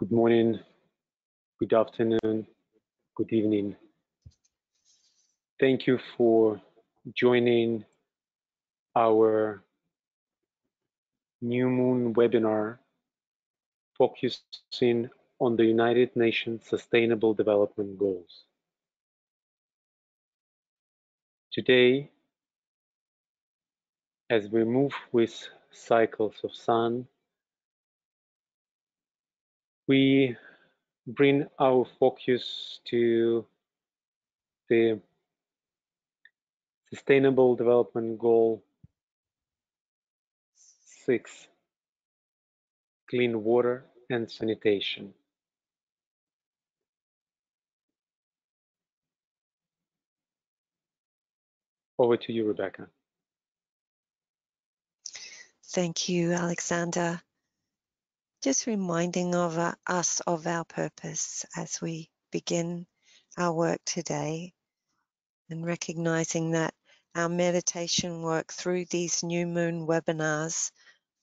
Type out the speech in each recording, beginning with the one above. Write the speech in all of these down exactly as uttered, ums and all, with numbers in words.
Good morning, good afternoon, good evening. Thank you for joining our New Moon webinar focusing on the United Nations Sustainable Development Goals. Today, as we move with cycles of sun, we bring our focus to the Sustainable Development Goal six, clean water and sanitation. Over to you, Rebecca. Thank you, Alexander. Just reminding of uh, us of our purpose as we begin our work today, and recognizing that our meditation work through these new moon webinars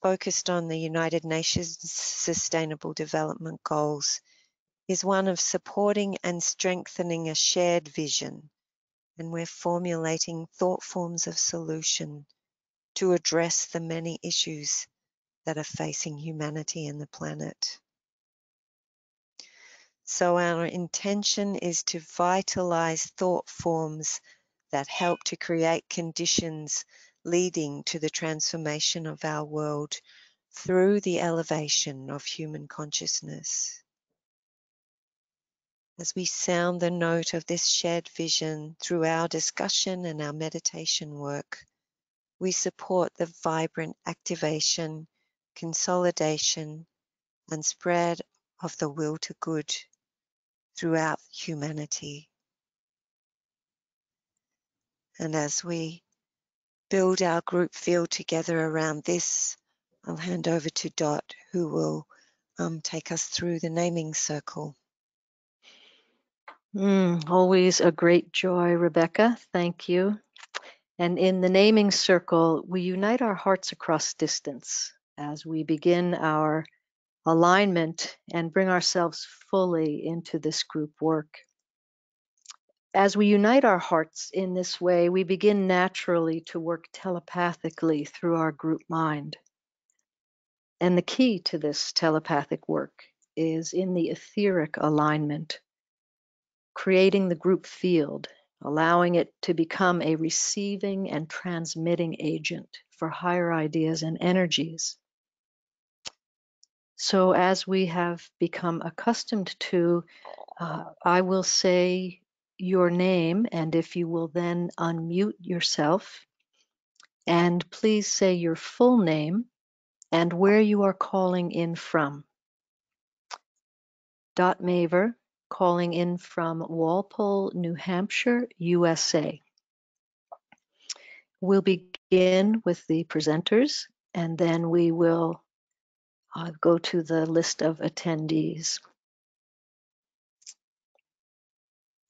focused on the United Nations Sustainable Development Goals is one of supporting and strengthening a shared vision, and we're formulating thought forms of solution to address the many issues that are facing humanity and the planet. So our intention is to vitalize thought forms that help to create conditions leading to the transformation of our world through the elevation of human consciousness. As we sound the note of this shared vision through our discussion and our meditation work, we support the vibrant activation, consolidation and spread of the will to good throughout humanity. And as we build our group feel together around this, I'll hand over to Dot, who will um, take us through the naming circle. Mm, always a great joy, Rebecca. Thank you. And in the naming circle, we unite our hearts across distance as we begin our alignment and bring ourselves fully into this group work. As we unite our hearts in this way, we begin naturally to work telepathically through our group mind. And the key to this telepathic work is in the etheric alignment, creating the group field, allowing it to become a receiving and transmitting agent for higher ideas and energies. So as we have become accustomed to, uh, I will say your name, and if you will then unmute yourself, and please say your full name and where you are calling in from. Dot Maver, calling in from Walpole, New Hampshire, U S A. We'll begin with the presenters, and then we will I'll go to the list of attendees.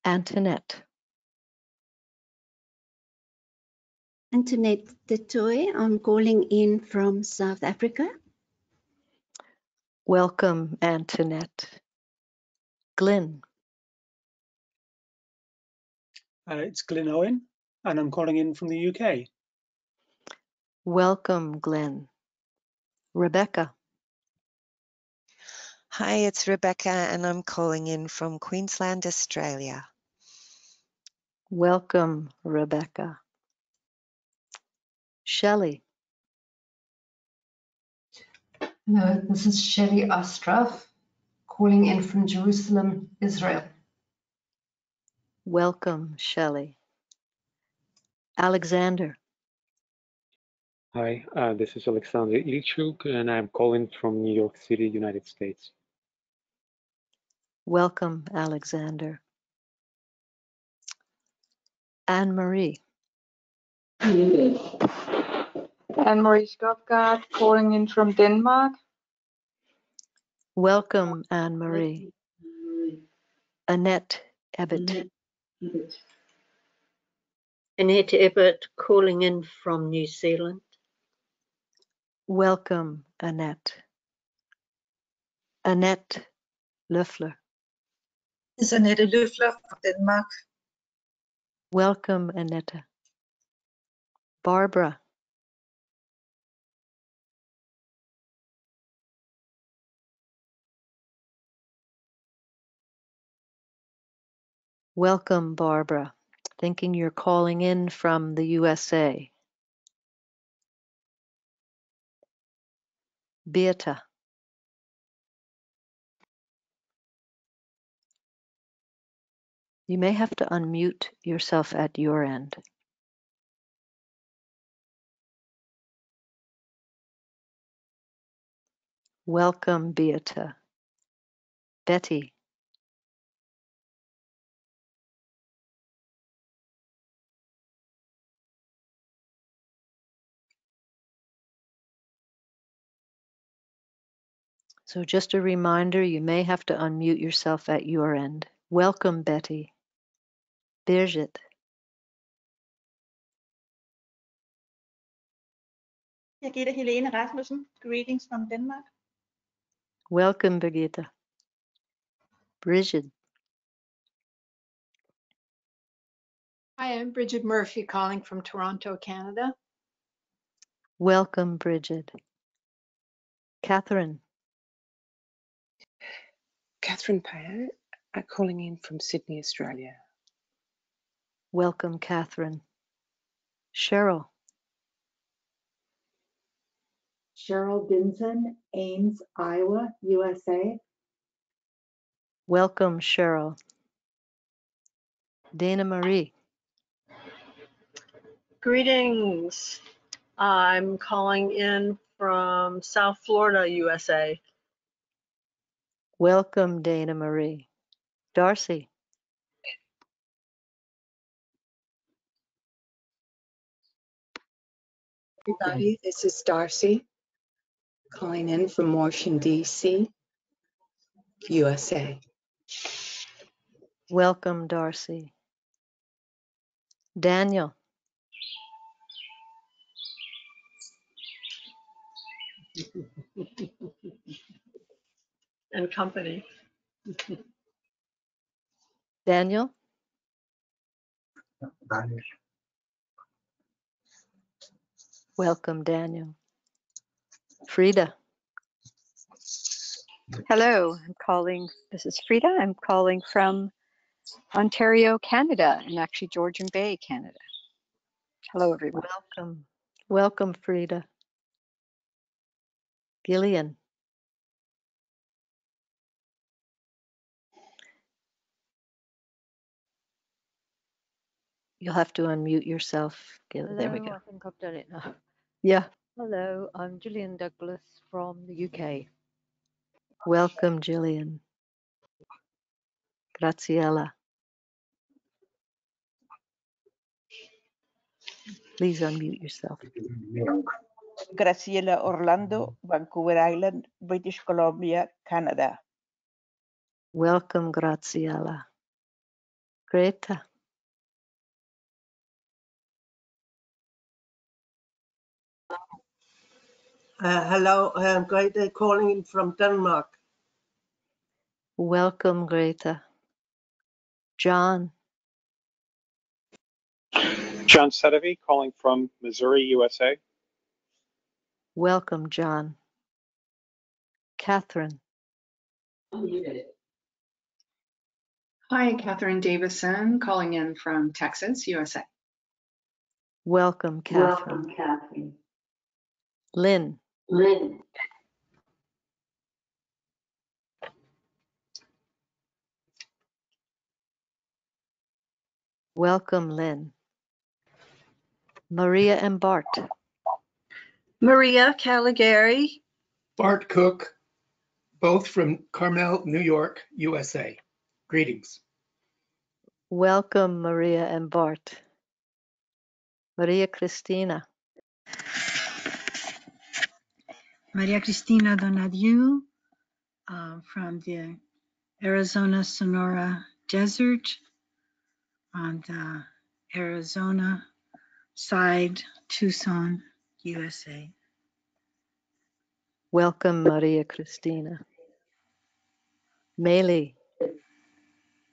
Antoinette. Antoinette Detoy, I'm calling in from South Africa. Welcome, Antoinette. Glenn. Uh, it's Glenn Owen, and I'm calling in from the U K. Welcome, Glenn. Rebecca. Hi, it's Rebecca, and I'm calling in from Queensland, Australia. Welcome, Rebecca. Shelley. Hello, this is Shelley Ostroff, calling in from Jerusalem, Israel. Welcome, Shelley. Alexander. Hi, uh, this is Alexander Ilchuk, and I'm calling from New York City, United States. Welcome, Alexander. Anne-Marie. Anne-Marie Schofgaard, calling in from Denmark. Welcome, Anne-Marie. Annette Ebbett. Annette Ebbett, calling in from New Zealand. Welcome, Annette. Annette Lufler. This is Annette Lufler from Denmark. Welcome, Annette. Barbara. Welcome, Barbara. Thinking you're calling in from the U S A. Beata. You may have to unmute yourself at your end. Welcome, Beata. Betty. So just a reminder, you may have to unmute yourself at your end. Welcome, Betty. Birgit. Birgitta Helene Rasmussen, greetings from Denmark. Welcome, Birgitta. Bridget. Hi, I'm Bridget Murphy calling from Toronto, Canada. Welcome, Bridget. Catherine. Catherine Payer, calling in from Sydney, Australia. Welcome, Catherine. Cheryl. Cheryl Binson, Ames, Iowa, U S A. Welcome, Cheryl. Dana Marie. Greetings. I'm calling in from South Florida, U S A. Welcome, Dana Marie. Darcy. Everybody, this is Darcy calling in from Washington, D C, U S A. Welcome, Darcy. Daniel. And company. Daniel? Daniel. Welcome, Daniel. Frida. Hello, I'm calling, this is Frida. I'm calling from Ontario, Canada, and actually Georgian Bay, Canada. Hello, everyone. Welcome. Welcome, Frida. Gillian. You'll have to unmute yourself. Hello, there we go. I think I've done it now. Yeah. Hello, I'm Gillian Douglas from the U K. Welcome, Gillian. Graziella. Please unmute yourself. Graziella Orlando, Vancouver Island, British Columbia, Canada. Welcome, Graziella. Greta. Uh, hello, I'm Greta calling in from Denmark. Welcome, Greta. John. John Sedevy calling from Missouri, U S A. Welcome, John. Catherine. Hi, Catherine Davison calling in from Texas, U S A. Welcome, Catherine. Welcome, Catherine. Lynn. Lynn. Welcome, Lynn. Maria and Bart. Maria Caligari. Bart Cook, both from Carmel, New York, U S A. Greetings. Welcome, Maria and Bart. Maria Cristina. Maria Cristina Donadieu uh, from the Arizona Sonora Desert on the Arizona side, Tucson, U S A. Welcome, Maria Cristina. Mailee.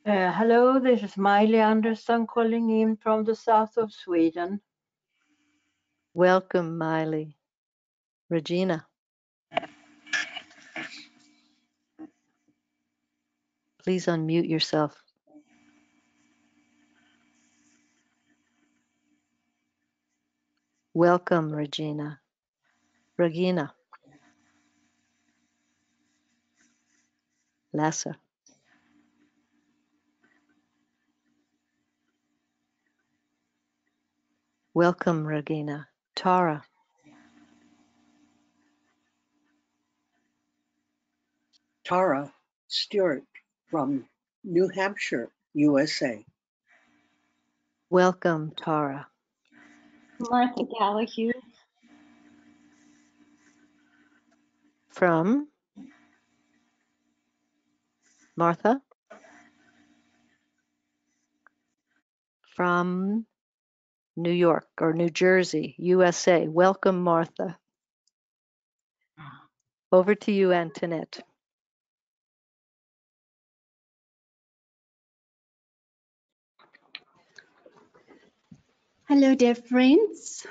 Uh, hello, this is Mailee Anderson calling in from the south of Sweden. Welcome, Mailee. Regina. Please unmute yourself. Welcome, Regina. Regina. Lasser. Welcome, Regina. Tara. Tara Stuart from New Hampshire, U S A. Welcome, Tara. Martha Gallagher. From? Martha? From New York or New Jersey, U S A. Welcome, Martha. Over to you, Antoinette. Hello, dear friends.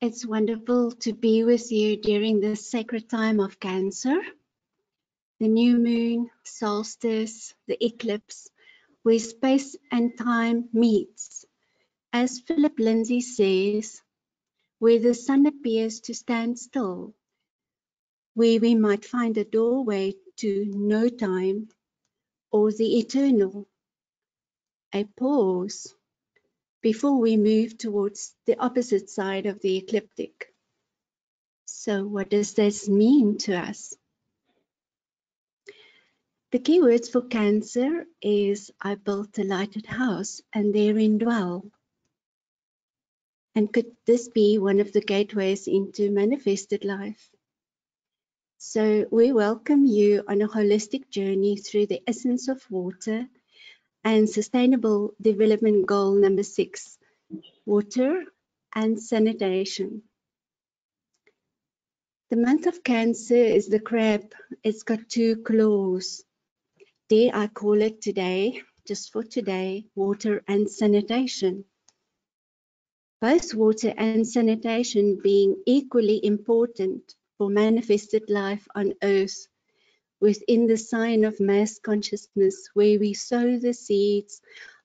It's wonderful to be with you during this sacred time of Cancer. The new moon, solstice, the eclipse, where space and time meets. As Philip Lindsay says, where the sun appears to stand still, where we might find a doorway to no time or the eternal, a pause before we move towards the opposite side of the ecliptic. So what does this mean to us? The key words for Cancer is, I built a lighted house and therein dwell. And could this be one of the gateways into manifested life? So we welcome you on a holistic journey through the essence of water and sustainable development goal number six, water and sanitation. The month of Cancer is the crab. It's got two claws. Dare I call it today, just for today, water and sanitation. Both water and sanitation being equally important for manifested life on Earth within the sign of mass consciousness, where we sow the seeds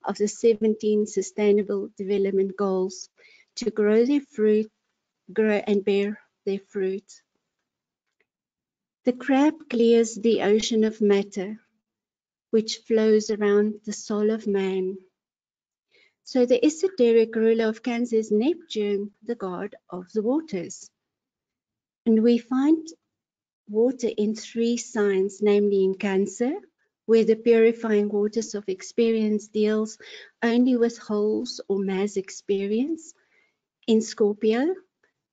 of the seventeen sustainable development goals to grow their fruit, grow and bear their fruit. The crab clears the ocean of matter, which flows around the soul of man. So the esoteric ruler of Cancer is Neptune, the god of the waters. And we find water in three signs, namely in Cancer, where the purifying waters of experience deals only with wholes or mass experience. In Scorpio,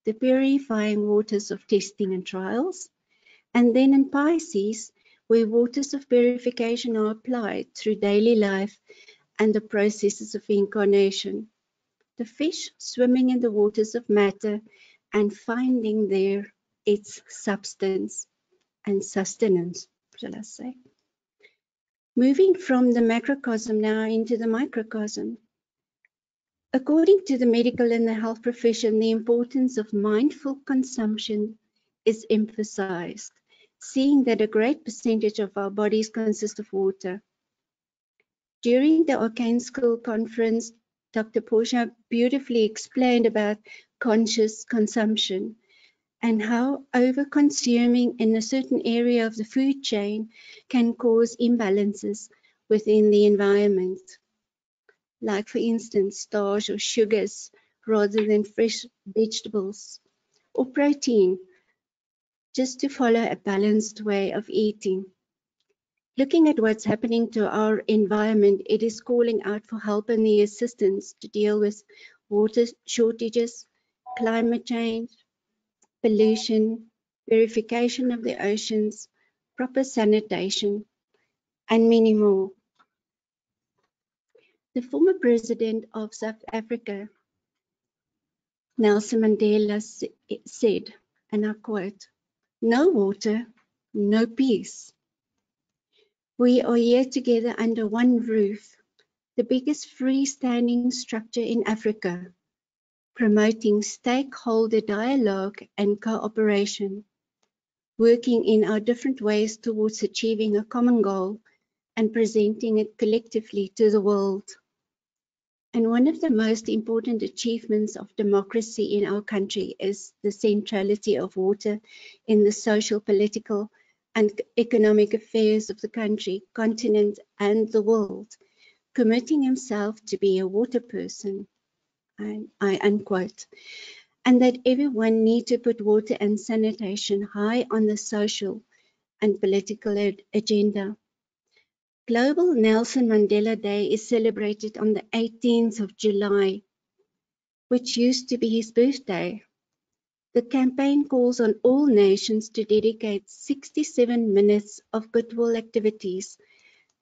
the purifying waters of testing and trials. And then in Pisces, where waters of purification are applied through daily life and the processes of incarnation. The fish swimming in the waters of matter and finding there its substance and sustenance, shall I say. Moving from the macrocosm now into the microcosm. According to the medical and the health profession, the importance of mindful consumption is emphasized, seeing that a great percentage of our bodies consist of water. During the Arcane School Conference, Doctor Portia beautifully explained about conscious consumption and how over-consuming in a certain area of the food chain can cause imbalances within the environment. Like, for instance, starch or sugars rather than fresh vegetables or protein, just to follow a balanced way of eating. Looking at what's happening to our environment, it is calling out for help and the assistance to deal with water shortages, climate change, pollution, purification of the oceans, proper sanitation, and many more. The former president of South Africa, Nelson Mandela, said, and I quote, "No water, no peace." We are here together under one roof, the biggest freestanding structure in Africa, promoting stakeholder dialogue and cooperation, working in our different ways towards achieving a common goal and presenting it collectively to the world. And one of the most important achievements of democracy in our country is the centrality of water in the social, political, and economic affairs of the country, continent, and the world, committing himself to be a water person, and I unquote, and that everyone need to put water and sanitation high on the social and political agenda. Global Nelson Mandela Day is celebrated on the eighteenth of July, which used to be his birthday. The campaign calls on all nations to dedicate sixty-seven minutes of goodwill activities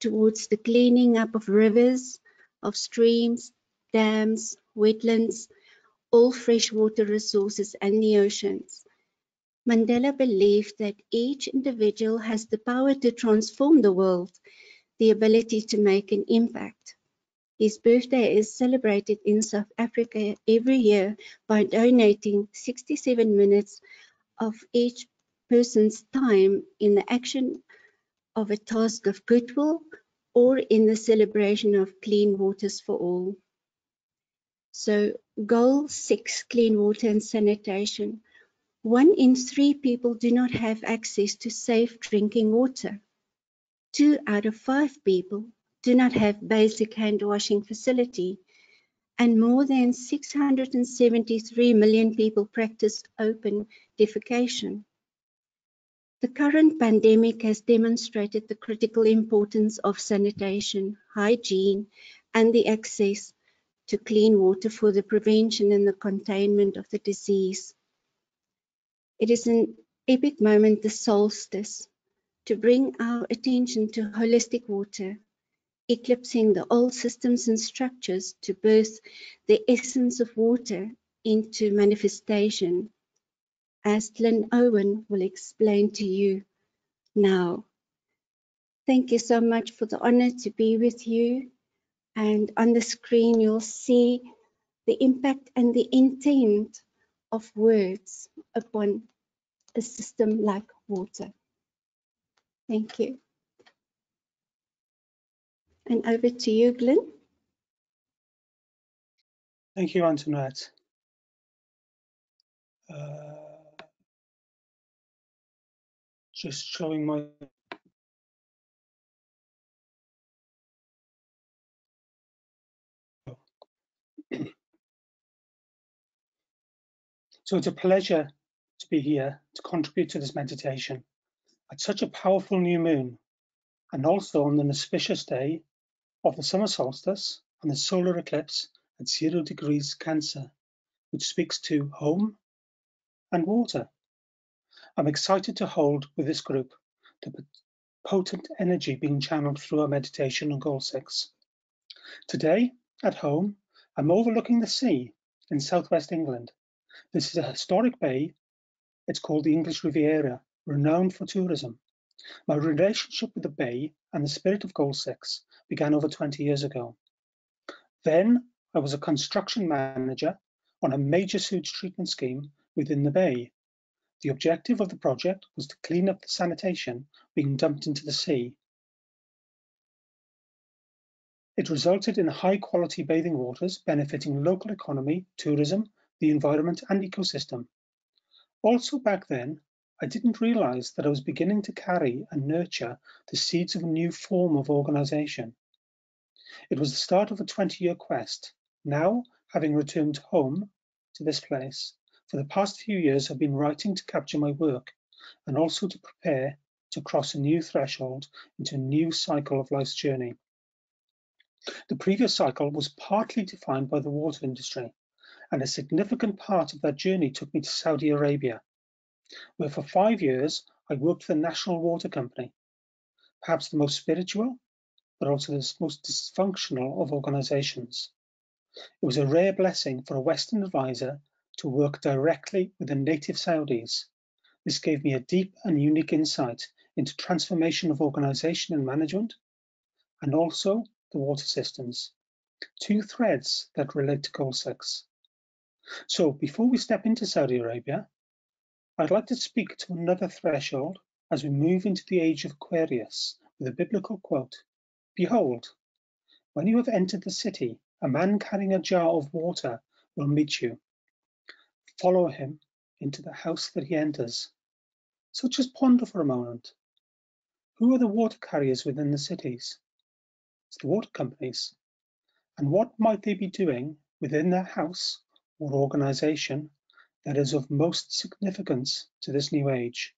towards the cleaning up of rivers, of streams, dams, wetlands, all freshwater resources and the oceans. Mandela believed that each individual has the power to transform the world, the ability to make an impact. His birthday is celebrated in South Africa every year by donating sixty-seven minutes of each person's time in the action of a task of goodwill or in the celebration of clean waters for all. So goal six, clean water and sanitation. One in three people do not have access to safe drinking water. Two out of five people do not have basic hand washing facility, and more than six hundred seventy-three million people practice open defecation. The current pandemic has demonstrated the critical importance of sanitation, hygiene, and the access to clean water for the prevention and the containment of the disease. It is an epic moment, the solstice, to bring our attention to holistic water, eclipsing the old systems and structures to birth the essence of water into manifestation, as Glenn Owen will explain to you now. Thank you so much for the honor to be with you. And on the screen, you'll see the impact and the intent of words upon a system like water. Thank you. And over to you, Glenn. Thank you, Antoinette. Uh, just showing my. So it's a pleasure to be here to contribute to this meditation at such a powerful new moon, and also on an auspicious day of the summer solstice and the solar eclipse at zero degrees Cancer, which speaks to home and water. I'm excited to hold with this group the potent energy being channeled through our meditation on goal six. Today, at home, I'm overlooking the sea in southwest England. This is a historic bay. It's called the English Riviera, renowned for tourism. My relationship with the bay and the spirit of Goal six began over twenty years ago. Then I was a construction manager on a major sewage treatment scheme within the bay. The objective of the project was to clean up the sanitation being dumped into the sea. It resulted in high-quality bathing waters benefiting local economy, tourism, the environment and ecosystem. Also back then, I didn't realise that I was beginning to carry and nurture the seeds of a new form of organisation. It was the start of a twenty-year quest. Now, having returned home to this place, for the past few years I've been writing to capture my work and also to prepare to cross a new threshold into a new cycle of life's journey. The previous cycle was partly defined by the water industry, and a significant part of that journey took me to Saudi Arabia, where for five years I worked for the National Water Company, perhaps the most spiritual, but also the most dysfunctional of organisations. It was a rare blessing for a Western advisor to work directly with the native Saudis. This gave me a deep and unique insight into transformation of organization and management, and also the water systems, two threads that relate to goal six. So before we step into Saudi Arabia, I'd like to speak to another threshold as we move into the age of Aquarius with a biblical quote, "Behold, when you have entered the city, a man carrying a jar of water will meet you. Follow him into the house that he enters." So just ponder for a moment. Who are the water carriers within the cities? It's the water companies. And what might they be doing within their house or organization that is of most significance to this new age?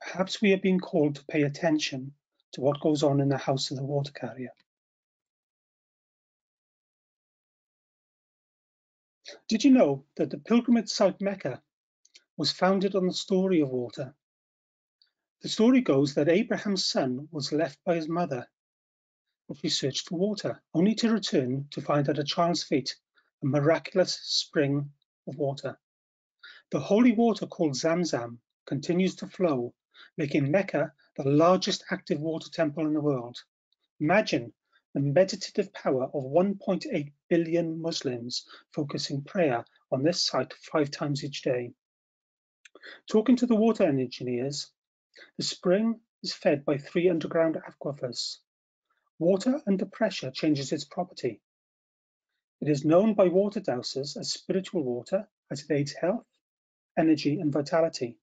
Perhaps we are being called to pay attention to what goes on in the house of the water carrier. Did you know that the pilgrimage site Mecca was founded on the story of water? The story goes that Abraham's son was left by his mother, but she searched for water, only to return to find at a child's feet a miraculous spring of water. The holy water called Zamzam continues to flow, making Mecca the largest active water temple in the world. Imagine the meditative power of one point eight billion Muslims focusing prayer on this site five times each day. Talking to the water engineers, the spring is fed by three underground aquifers. Water under pressure changes its property. It is known by water dowsers as spiritual water, as it aids health, energy and vitality.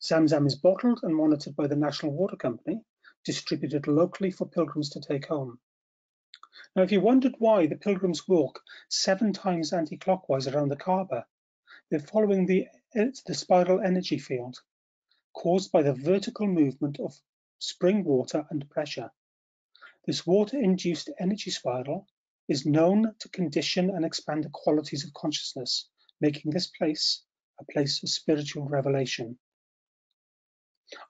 Zamzam is bottled and monitored by the National Water Company, distributed locally for pilgrims to take home. Now, if you wondered why the pilgrims walk seven times anti-clockwise around the Kaaba, they're following the, the spiral energy field caused by the vertical movement of spring water under pressure. This water-induced energy spiral is known to condition and expand the qualities of consciousness, making this place a place of spiritual revelation.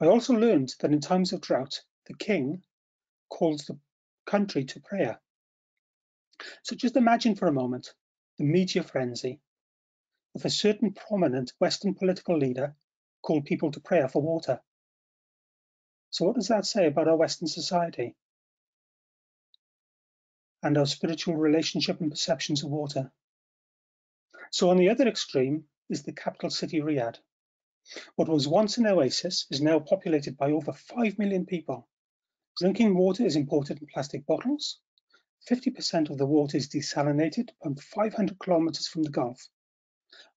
I also learned that in times of drought, the king calls the country to prayer. So just imagine for a moment the media frenzy of a certain prominent Western political leader called people to prayer for water. So what does that say about our Western society and our spiritual relationship and perceptions of water? So on the other extreme is the capital city Riyadh. What was once an oasis is now populated by over five million people. Drinking water is imported in plastic bottles. fifty percent of the water is desalinated about five hundred kilometers from the Gulf,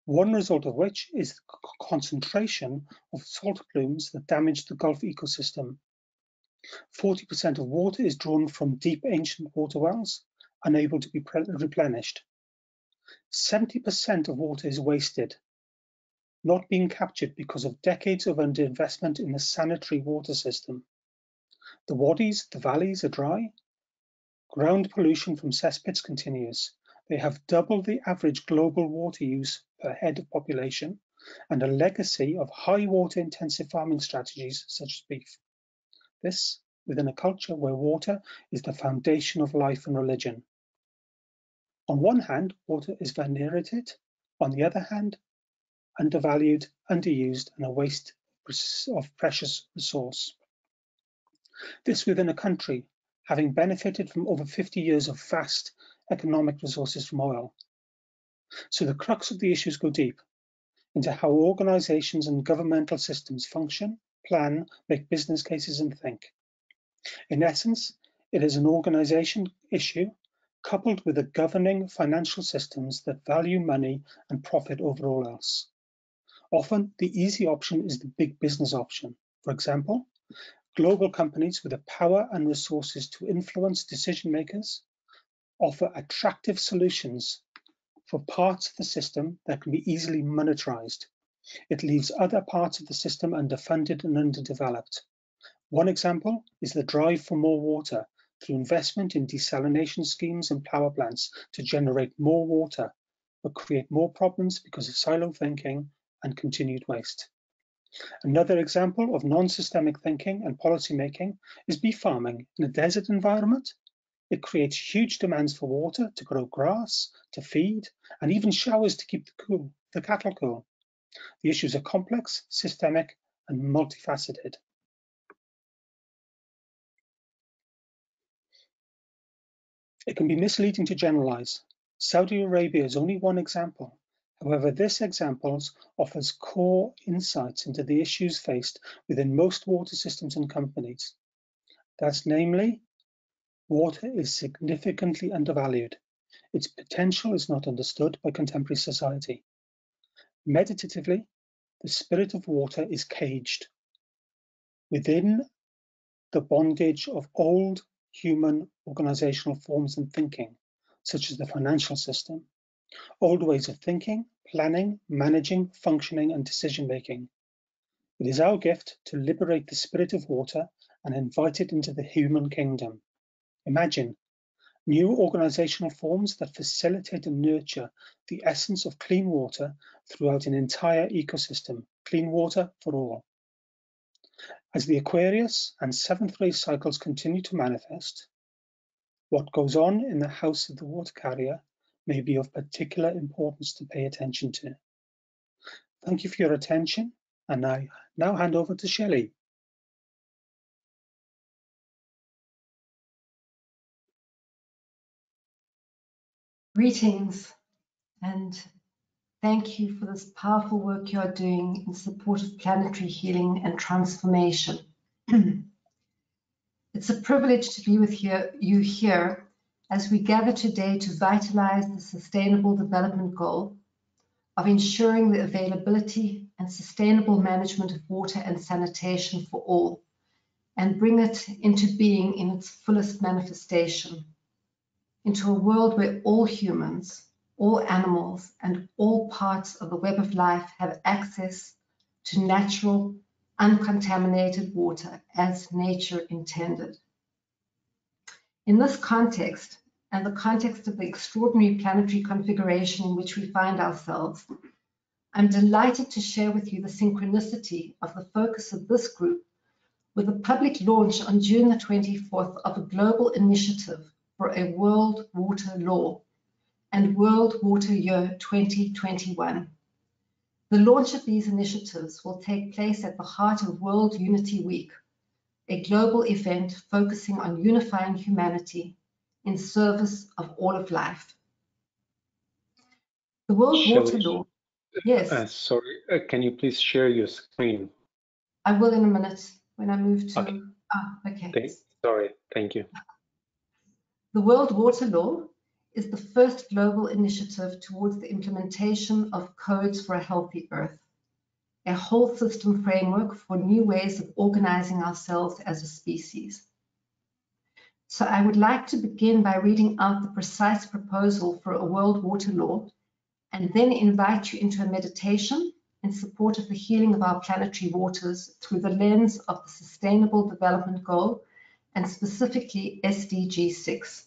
one result of which is the concentration of salt plumes that damage the Gulf ecosystem. forty percent of water is drawn from deep ancient water wells, unable to be replenished. seventy percent of water is wasted, not being captured because of decades of underinvestment in the sanitary water system. The wadis, the valleys are dry. Ground pollution from cesspits continues. They have double the average global water use per head of population and a legacy of high water intensive farming strategies such as beef. This within a culture where water is the foundation of life and religion. On one hand, water is venerated. On the other hand, undervalued, underused and a waste of precious resource. This within a country having benefited from over fifty years of vast economic resources from oil. So the crux of the issues go deep into how organizations and governmental systems function, plan, make business cases and think. In essence, it is an organization issue coupled with the governing financial systems that value money and profit over all else. Often the easy option is the big business option. For example, global companies with the power and resources to influence decision makers offer attractive solutions for parts of the system that can be easily monetized. It leaves other parts of the system underfunded and underdeveloped. One example is the drive for more water through investment in desalination schemes and power plants to generate more water, but create more problems because of silo thinking and continued waste. Another example of non-systemic thinking and policy making is bee farming in a desert environment. It creates huge demands for water to grow grass, to feed, and even showers to keep the, cool, the cattle cool. The issues are complex, systemic, and multifaceted. It can be misleading to generalize. Saudi Arabia is only one example. However, this example offers core insights into the issues faced within most water systems and companies. That's namely, water is significantly undervalued. Its potential is not understood by contemporary society. Meditatively, the spirit of water is caged within the bondage of old human organizational forms and thinking, such as the financial system. Old ways of thinking, planning, managing, functioning, and decision-making. It is our gift to liberate the spirit of water and invite it into the human kingdom. Imagine new organizational forms that facilitate and nurture the essence of clean water throughout an entire ecosystem, clean water for all. As the Aquarius and seventh ray cycles continue to manifest, what goes on in the house of the water carrier may be of particular importance to pay attention to. Thank you for your attention, and I now hand over to Shelley. Greetings, and thank you for this powerful work you are doing in support of planetary healing and transformation. It's a privilege to be with here, you here as we gather today to vitalize the Sustainable Development Goal of ensuring the availability and sustainable management of water and sanitation for all, and bring it into being in its fullest manifestation, into a world where all humans, all animals, and all parts of the web of life have access to natural, uncontaminated water as nature intended. In this context, and the context of the extraordinary planetary configuration in which we find ourselves, I'm delighted to share with you the synchronicity of the focus of this group with the public launch on June the twenty-fourth of a global initiative for a World Water Law and World Water Year twenty twenty-one. The launch of these initiatives will take place at the heart of World Unity Week, a global event focusing on unifying humanity in service of all of life. The World Shall Water we, Law, yes. Uh, sorry, uh, can you please share your screen? I will in a minute when I move to, okay. Oh, okay. Thank, sorry, thank you. The World Water Law is the first global initiative towards the implementation of codes for a healthy earth, a whole system framework for new ways of organizing ourselves as a species. So I would like to begin by reading out the precise proposal for a World Water Law, and then invite you into a meditation in support of the healing of our planetary waters through the lens of the Sustainable Development Goal, and specifically S D G six.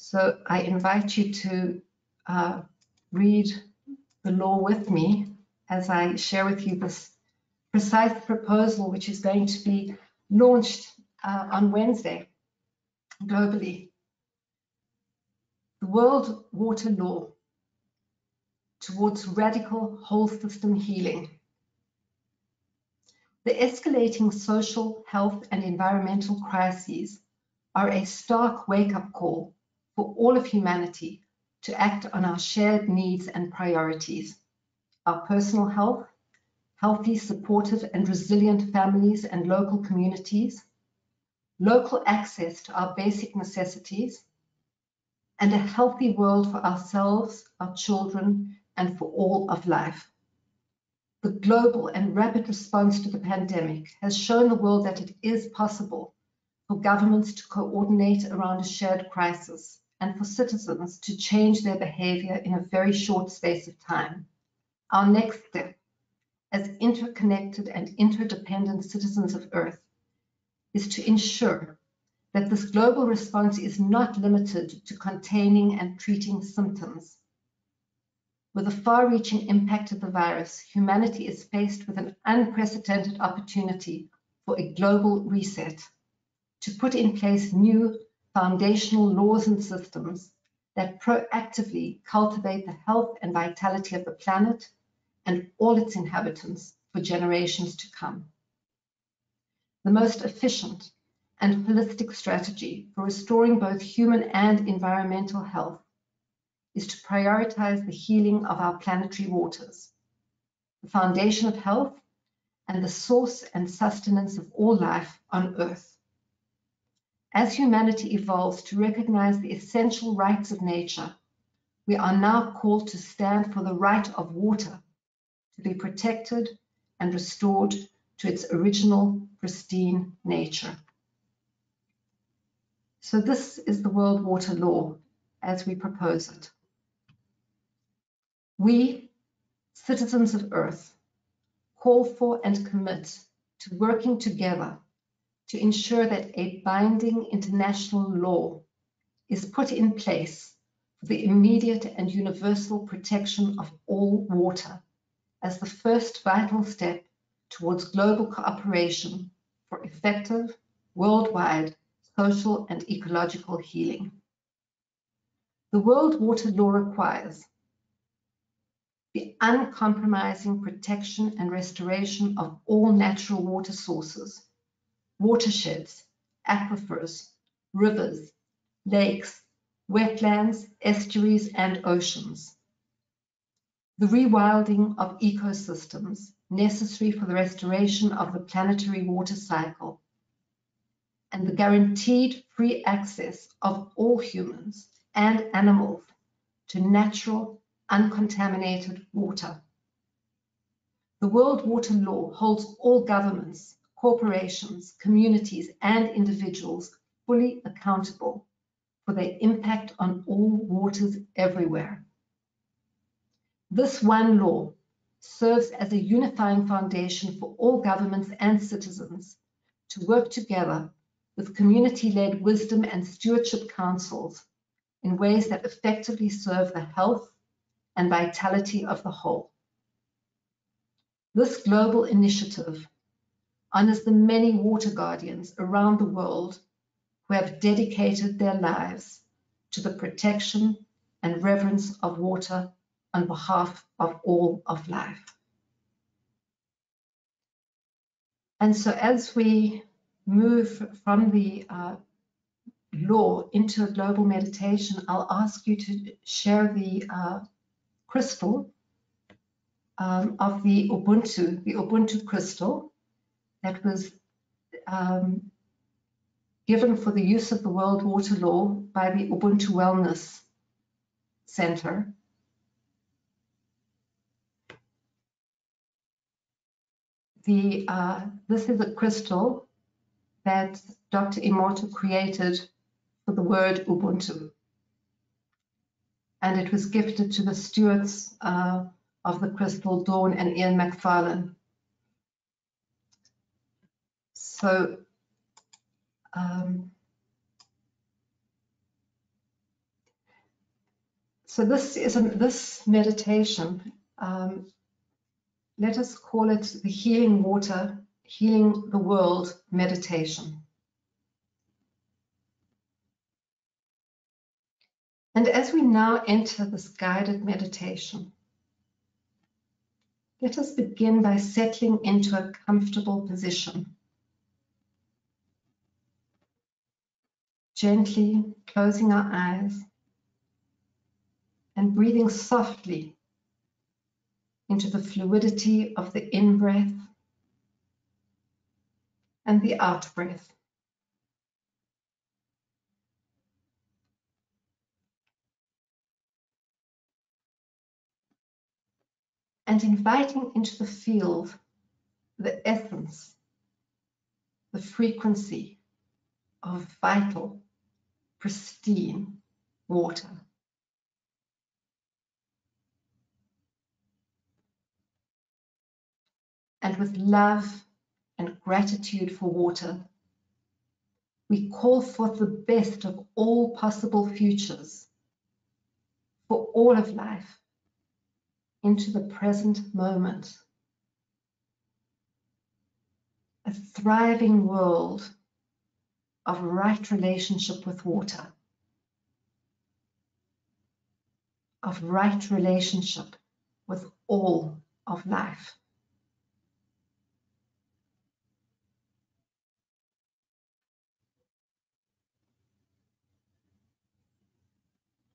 So I invite you to uh, read the law with me as I share with you this precise proposal, which is going to be launched uh, on Wednesday globally. The World Water Law towards radical whole system healing. The escalating social, health, and environmental crises are a stark wake-up call for all of humanity to act on our shared needs and priorities. Our personal health, healthy, supportive, and resilient families and local communities, local access to our basic necessities, and a healthy world for ourselves, our children, and for all of life. The global and rapid response to the pandemic has shown the world that it is possible for governments to coordinate around a shared crisis and for citizens to change their behavior in a very short space of time. Our next step, as interconnected and interdependent citizens of Earth, is to ensure that this global response is not limited to containing and treating symptoms. With the far-reaching impact of the virus, humanity is faced with an unprecedented opportunity for a global reset, to put in place new foundational laws and systems that proactively cultivate the health and vitality of the planet and all its inhabitants for generations to come. The most efficient and holistic strategy for restoring both human and environmental health is to prioritize the healing of our planetary waters, the foundation of health and the source and sustenance of all life on Earth. As humanity evolves to recognize the essential rights of nature, we are now called to stand for the right of water to be protected and restored to its original pristine nature. So this is the World Water Law as we propose it. We, citizens of Earth, call for and commit to working together to ensure that a binding international law is put in place for the immediate and universal protection of all water as the first vital step towards global cooperation for effective, worldwide, social and ecological healing. The World Water Law requires the uncompromising protection and restoration of all natural water sources, watersheds, aquifers, rivers, lakes, wetlands, estuaries, and oceans. The rewilding of ecosystems necessary for the restoration of the planetary water cycle, and the guaranteed free access of all humans and animals to natural, uncontaminated water. The World Water Law holds all governments, corporations, communities, and individuals fully accountable for their impact on all waters everywhere. This one law serves as a unifying foundation for all governments and citizens to work together with community-led wisdom and stewardship councils in ways that effectively serve the health and vitality of the whole. This global initiative honors the many water guardians around the world who have dedicated their lives to the protection and reverence of water on behalf of all of life. And so as we move from the uh, law into a global meditation, I'll ask you to share the uh, crystal um, of the Ubuntu, the Ubuntu crystal that was um, given for the use of the World Water Law by the Ubuntu Wellness Center. The, uh, this is a crystal that Doctor Emoto created for the word Ubuntu. And it was gifted to the stewards uh, of the crystal, Dawn and Ian McFarlane. So, um, so this is a, this meditation. Um, let us call it the Healing Water, Healing the World meditation. And as we now enter this guided meditation, let us begin by settling into a comfortable position. Gently closing our eyes and breathing softly into the fluidity of the in-breath and the out-breath. And inviting into the field the essence, the frequency of vital, pristine water. And with love and gratitude for water, we call forth the best of all possible futures for all of life into the present moment. A thriving world of right relationship with water, of right relationship with all of life.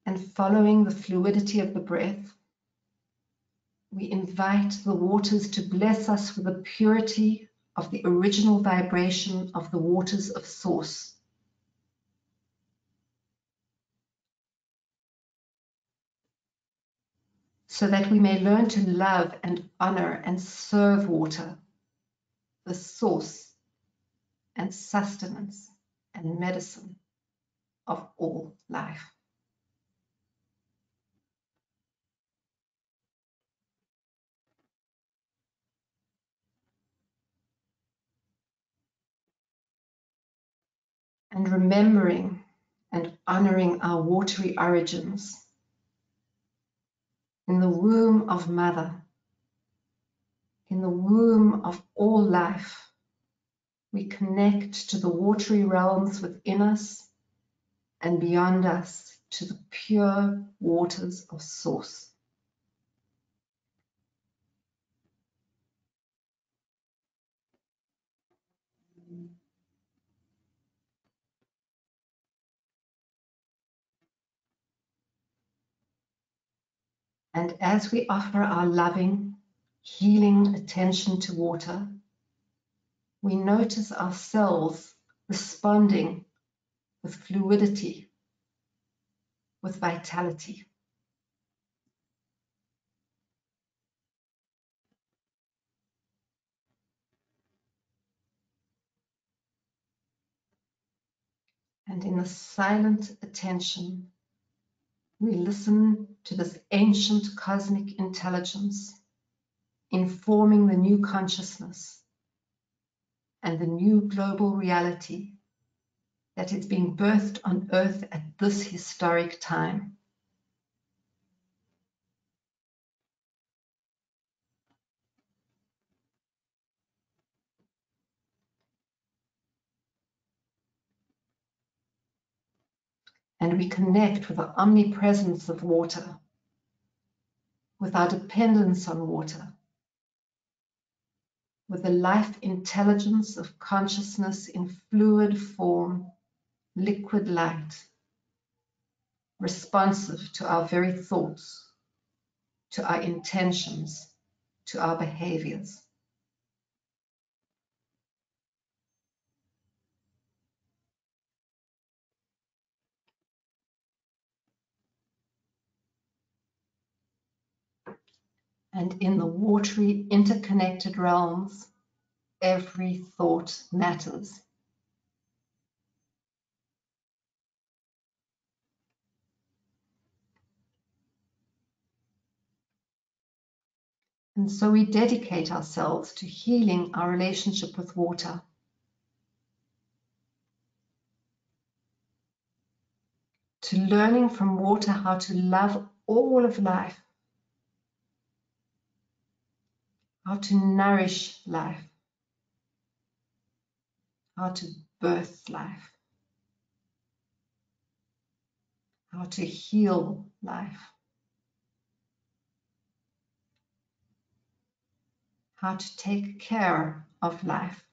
and following the fluidity of the breath, we invite the waters to bless us with the purity of the original vibration of the waters of Source. So that we may learn to love and honor and serve water, the source and sustenance and medicine of all life. And remembering and honoring our watery origins in the womb of Mother, in the womb of all life, we connect to the watery realms within us and beyond us, to the pure waters of Source. And as we offer our loving, healing attention to water, we notice ourselves responding with fluidity, with vitality. And in the silent attention, we listen to this ancient cosmic intelligence informing the new consciousness and the new global reality that is being birthed on Earth at this historic time. And we connect with the omnipresence of water, with our dependence on water, with the life intelligence of consciousness in fluid form, liquid light, responsive to our very thoughts, to our intentions, to our behaviors. And in the watery interconnected realms, every thought matters. And so we dedicate ourselves to healing our relationship with water. To learning from water how to love all of life. How to nourish life, how to birth life, how to heal life, how to take care of life.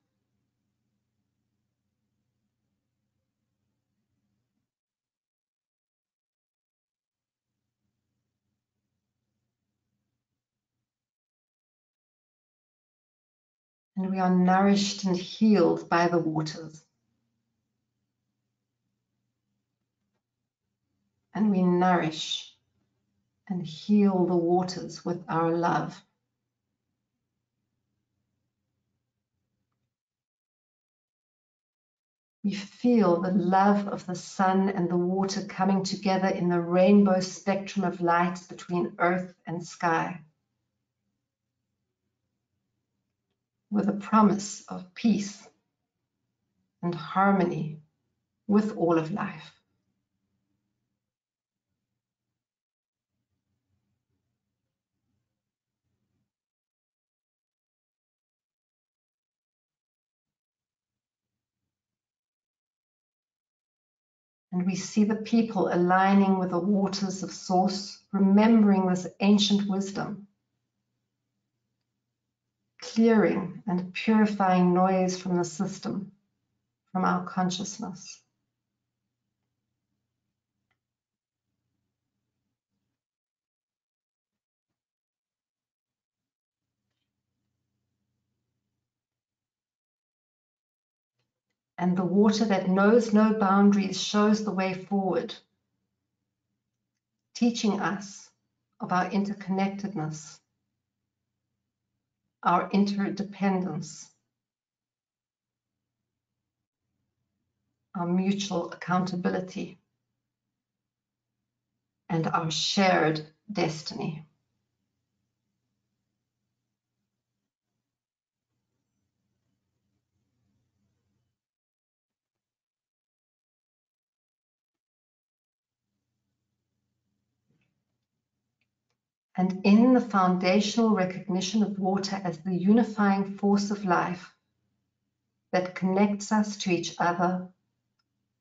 And we are nourished and healed by the waters. And we nourish and heal the waters with our love. We feel the love of the sun and the water coming together in the rainbow spectrum of light between earth and sky, with a promise of peace and harmony with all of life. And we see the people aligning with the waters of Source, remembering this ancient wisdom, clearing and purifying noise from the system, from our consciousness. and the water that knows no boundaries shows the way forward, teaching us of our interconnectedness, our interdependence, our mutual accountability, and our shared destiny. And in the foundational recognition of water as the unifying force of life that connects us to each other,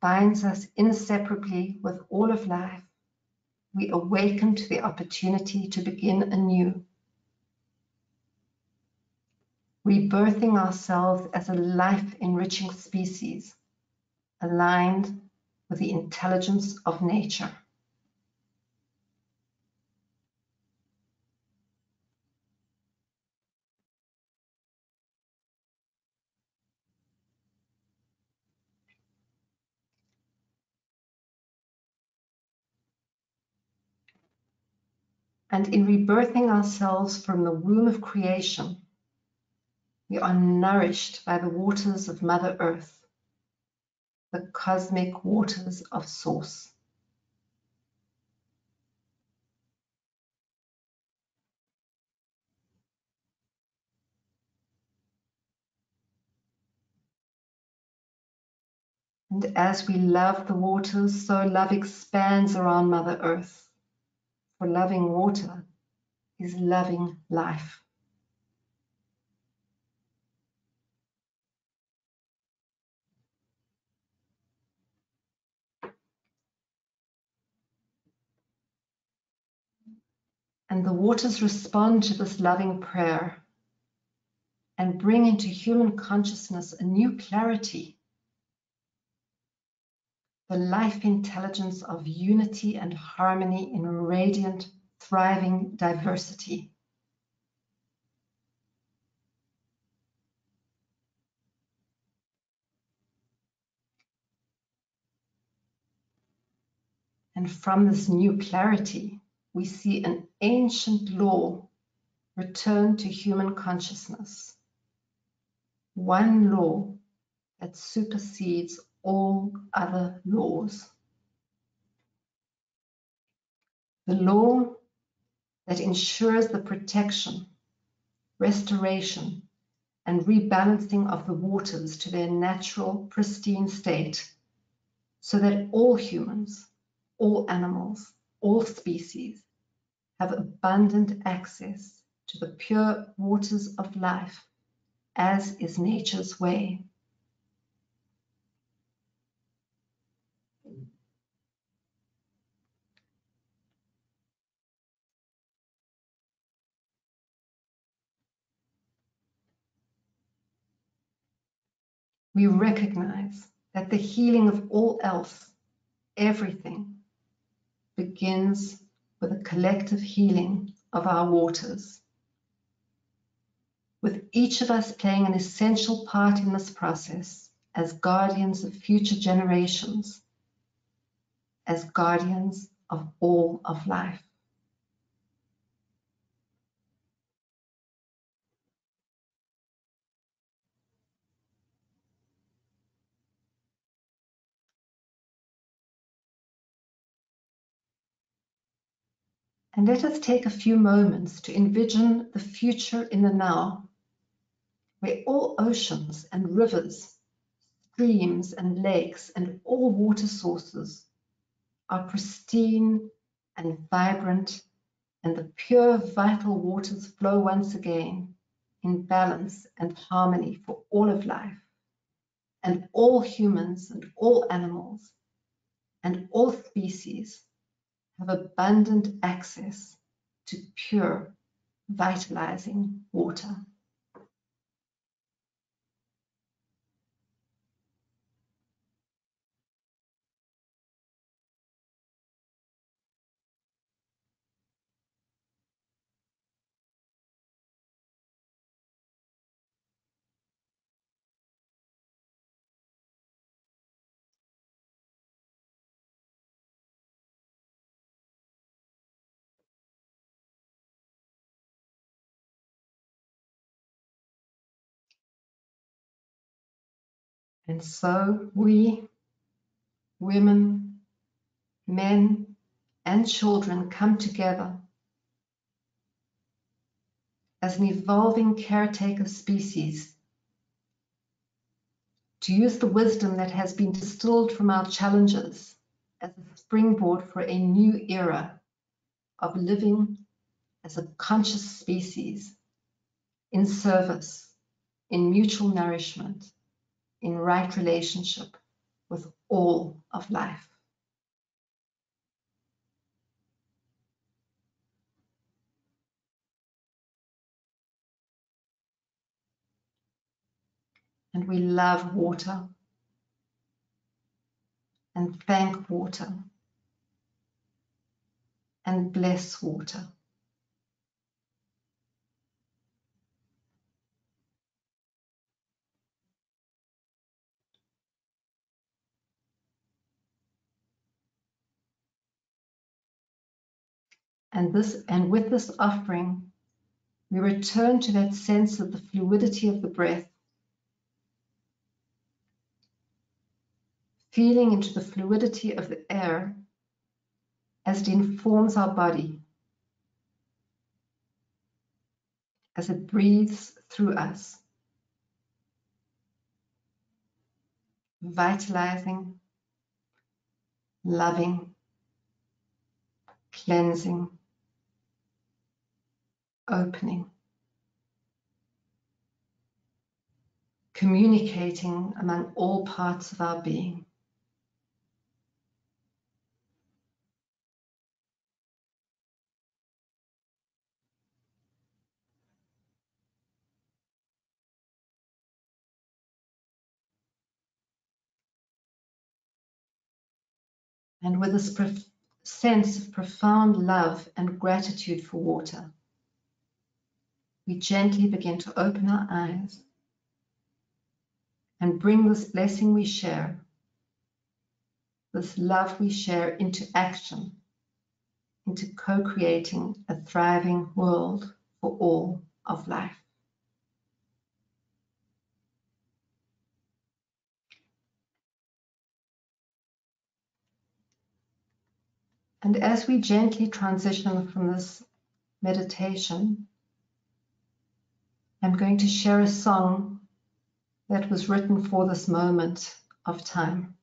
binds us inseparably with all of life, we awaken to the opportunity to begin anew, rebirthing ourselves as a life-enriching species, aligned with the intelligence of nature. And in rebirthing ourselves from the womb of creation, we are nourished by the waters of Mother Earth, the cosmic waters of Source. And as we love the waters, so love expands around Mother Earth. For loving water is loving life. And the waters respond to this loving prayer and bring into human consciousness a new clarity, the life intelligence of unity and harmony in radiant, thriving diversity. And from this new clarity, we see an ancient law return to human consciousness. One law that supersedes all other laws. The law that ensures the protection, restoration, and rebalancing of the waters to their natural, pristine state, so that all humans, all animals, all species have abundant access to the pure waters of life, as is nature's way. We recognize that the healing of all else, everything, begins with a collective healing of our waters, with each of us playing an essential part in this process as guardians of future generations, as guardians of all of life. And let us take a few moments to envision the future in the now, where all oceans and rivers, streams and lakes, and all water sources are pristine and vibrant, and the pure vital waters flow once again in balance and harmony for all of life, and all humans and all animals and all species have abundant access to pure, vitalizing water. And so we, women, men, and children come together as an evolving caretaker species to use the wisdom that has been distilled from our challenges as a springboard for a new era of living as a conscious species in service, in mutual nourishment, in right relationship with all of life. And we love water and thank water and bless water. And this, and with this offering, we return to that sense of the fluidity of the breath, feeling into the fluidity of the air as it informs our body, as it breathes through us, vitalizing, loving, cleansing, opening, communicating among all parts of our being. And with this sense of profound love and gratitude for water, we gently begin to open our eyes and bring this blessing we share, this love we share, into action, into co-creating a thriving world for all of life. And as we gently transition from this meditation, I'm going to share a song that was written for this moment of time.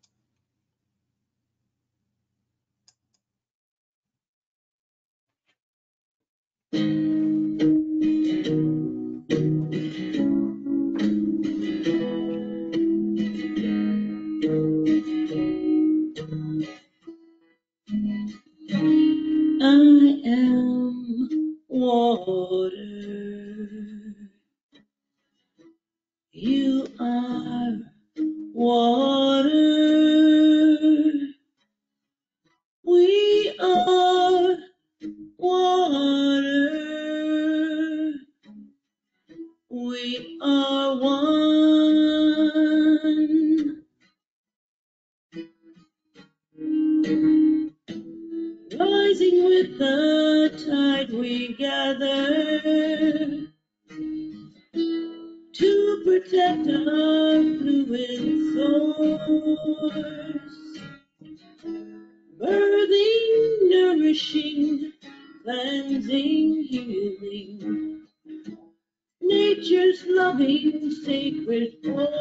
I am water, you are water, we are water, we are one. Rising with the tide we gather to protect our fluid source, birthing, nourishing, cleansing, healing, nature's loving sacred force.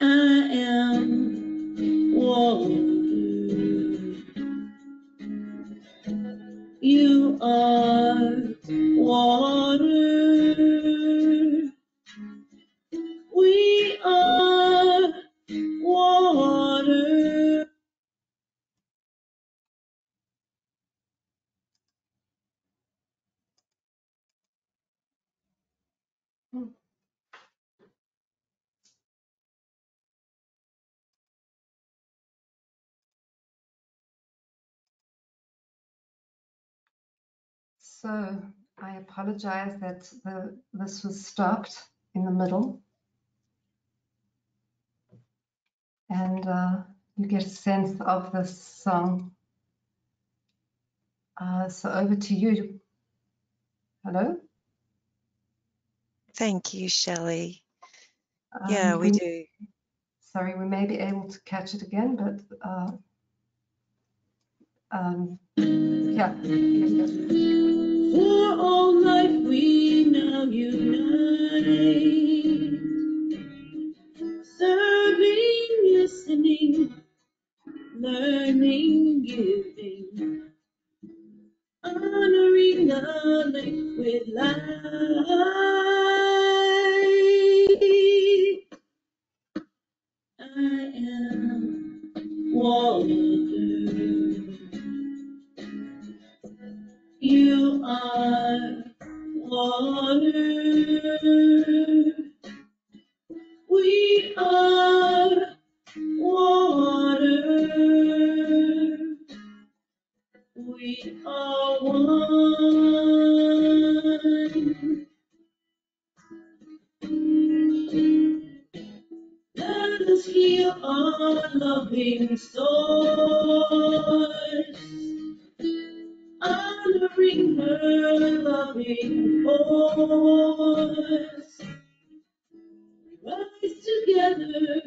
I am water, you are water, we are water. So I apologize that the, this was stopped in the middle, and uh, you get a sense of this song. Uh, so over to you. Hello? Thank you, Shelley. Um, yeah, we do. Sorry, we may be able to catch it again, but uh, um, yeah. For all life we now unite, serving, listening, learning, giving, honoring the link with life. I am Walter. You are water. We are water. We are one. Let us heal our loving source, honoring her loving force. We rise together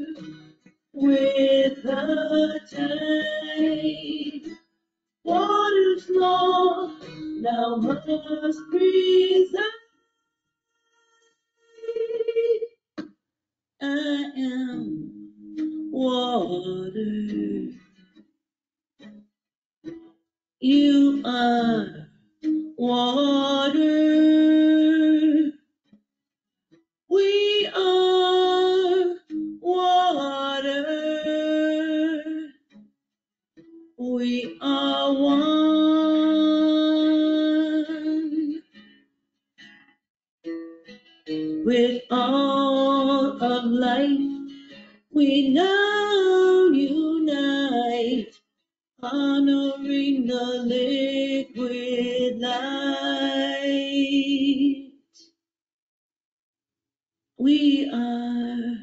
with the tide. Water's law now must preside. I am water. You are water. We are water. We are one with all of life. We now unite, honoring the liquid light. We are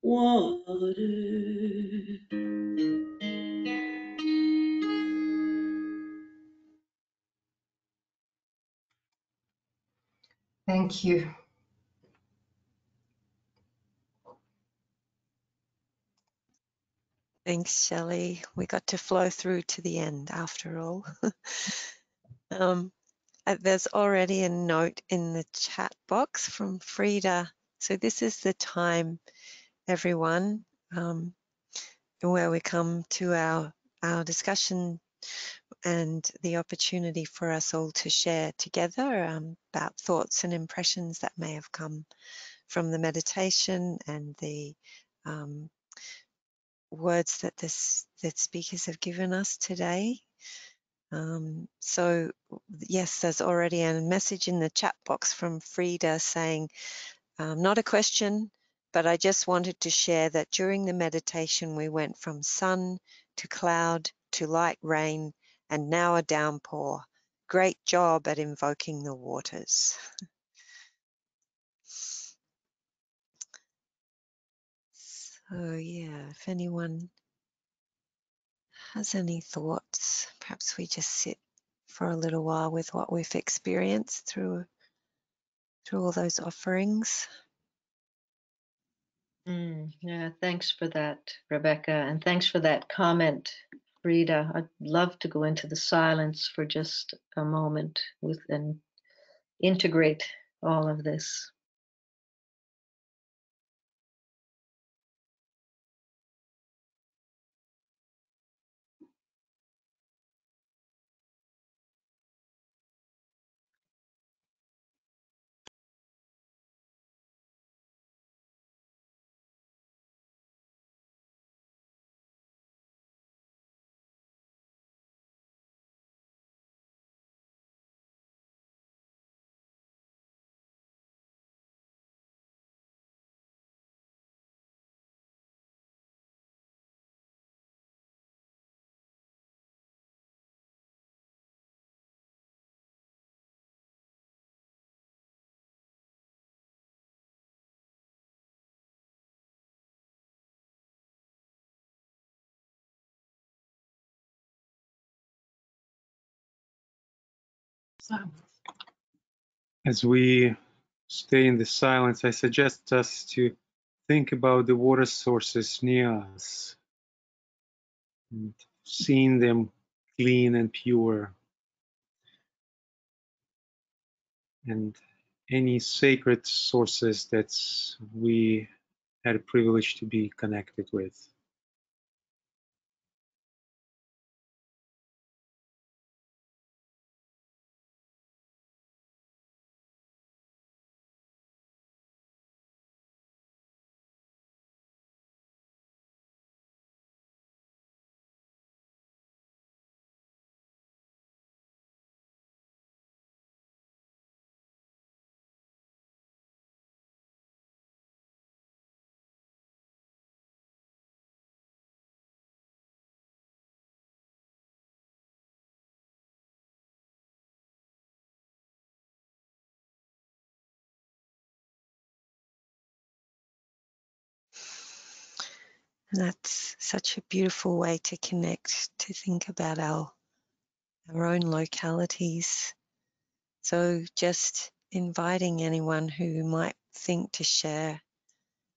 water. Thank you. Thanks, Shelley. We got to flow through to the end after all. um, there's already a note in the chat box from Frida. So this is the time, everyone, um, where we come to our, our discussion and the opportunity for us all to share together um, about thoughts and impressions that may have come from the meditation and the um, words that this that speakers have given us today. Um, so yes, there's already a message in the chat box from Frida saying, um, not a question, but I just wanted to share that during the meditation we went from sun to cloud to light rain and now a downpour. Great job at invoking the waters. Oh yeah, if anyone has any thoughts, perhaps we just sit for a little while with what we've experienced through through all those offerings. Mm, yeah, thanks for that, Rebecca, and thanks for that comment, Frida. I'd love to go into the silence for just a moment with and integrate all of this. As we stay in the silence, I suggest us to think about the water sources near us, and seeing them clean and pure, and any sacred sources that we had a privilege to be connected with. And that's such a beautiful way to connect, to think about our, our own localities. So just inviting anyone who might think to share,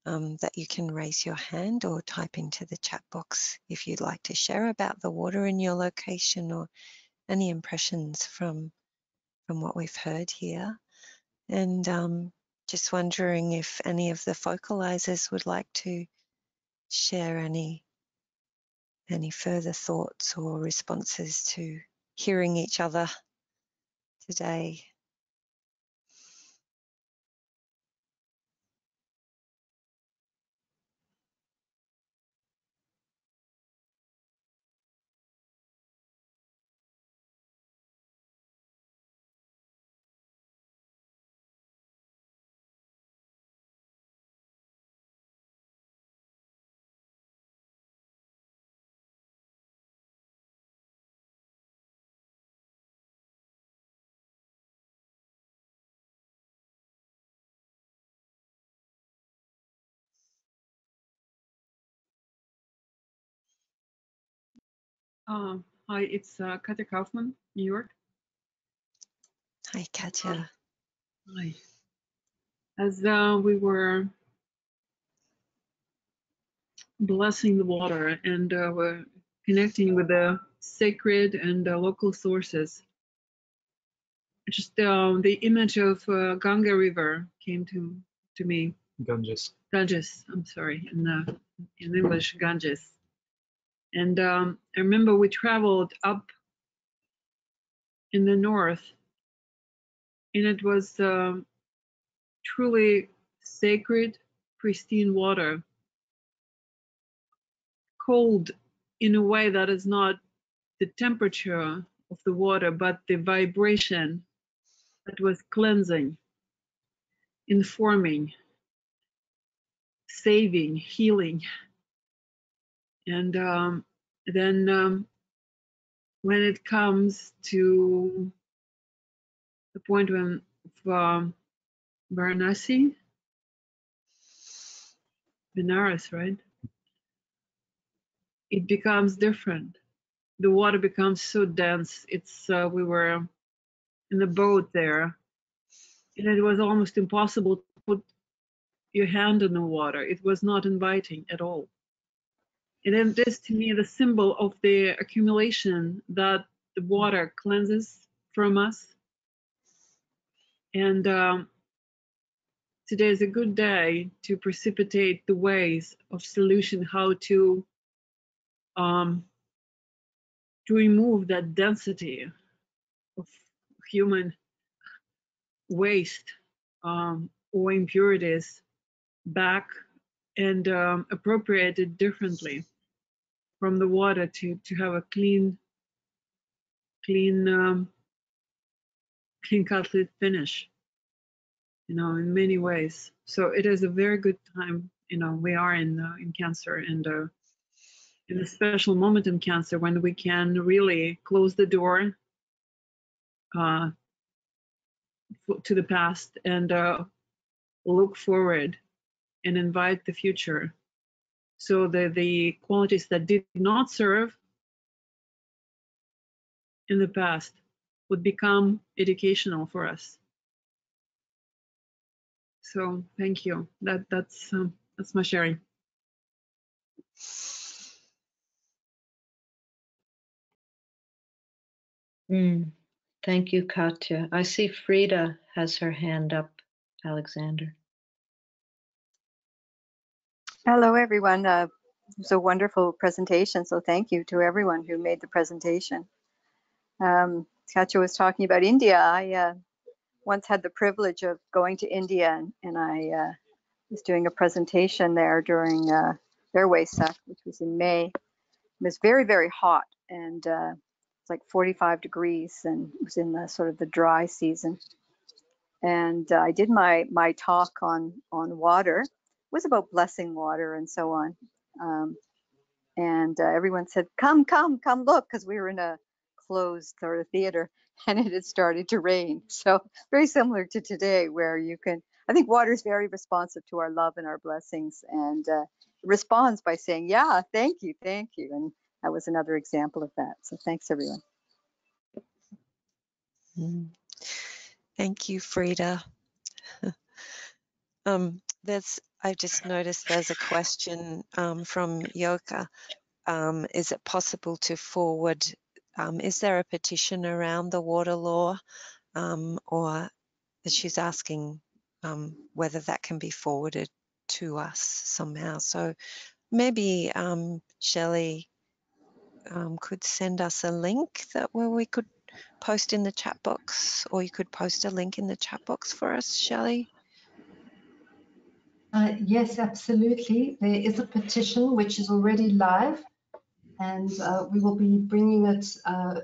um, that you can raise your hand or type into the chat box if you'd like to share about the water in your location or any impressions from, from what we've heard here. And um, just wondering if any of the focalizers would like to share any any further thoughts or responses to hearing each other today. Uh, hi, it's uh, Katja Kaufman, New York. Hi, Katja. Hi. As uh, we were blessing the water and uh, were connecting with the sacred and uh, local sources, just uh, the image of uh, Ganga River came to to me. Ganges. Ganges. I'm sorry. In uh, in English, Ganges. And um, I remember we traveled up in the north, and it was uh, truly sacred, pristine water, cold in a way that is not the temperature of the water, but the vibration that was cleansing, informing, saving, healing. And um, then um, when it comes to the point when um, Varanasi, Benares, right? It becomes different. The water becomes so dense. It's uh, we were in the boat there, and it was almost impossible to put your hand in the water. It was not inviting at all. And it is to me the symbol of the accumulation that the water cleanses from us. And um, today is a good day to precipitate the ways of solution, how to um, to remove that density of human waste um, or impurities back and um, appropriate it differently from the water to, to have a clean, clean, um, clean cutlet finish, you know, in many ways. So it is a very good time, you know, we are in, uh, in Cancer, and uh, in a special moment in Cancer when we can really close the door uh, to the past and uh, look forward and invite the future. So the, the qualities that did not serve in the past would become educational for us. So thank you. That that's um, that's my sharing. Mm. Thank you, Katya. I see Frida has her hand up, Alexander. Hello, everyone. Uh, it was a wonderful presentation, so thank you to everyone who made the presentation. Um, Katya was talking about India. I uh, once had the privilege of going to India, and, and I uh, was doing a presentation there during uh, their Vesak, which was in May. It was very, very hot, and uh, like forty-five degrees, and it was in the sort of the dry season. And uh, I did my my talk on on water. It was about blessing water and so on. Um, and uh, everyone said, "Come, come, come! Look," because we were in a closed sort of theater, and it had started to rain. So very similar to today, where you can. I think water is very responsive to our love and our blessings, and uh, responds by saying, "Yeah, thank you, thank you." And that was another example of that. So thanks, everyone. Thank you, Frida. um, that's, I've just noticed there's a question um, from Yoka. Um, is it possible to forward, um, is there a petition around the water law? Um, or she's asking um, whether that can be forwarded to us somehow. So maybe um, Shelley Um, could send us a link that where we could post in the chat box, or you could post a link in the chat box for us, Shelley? Uh, yes, absolutely. There is a petition which is already live, and uh, we will be bringing it, uh,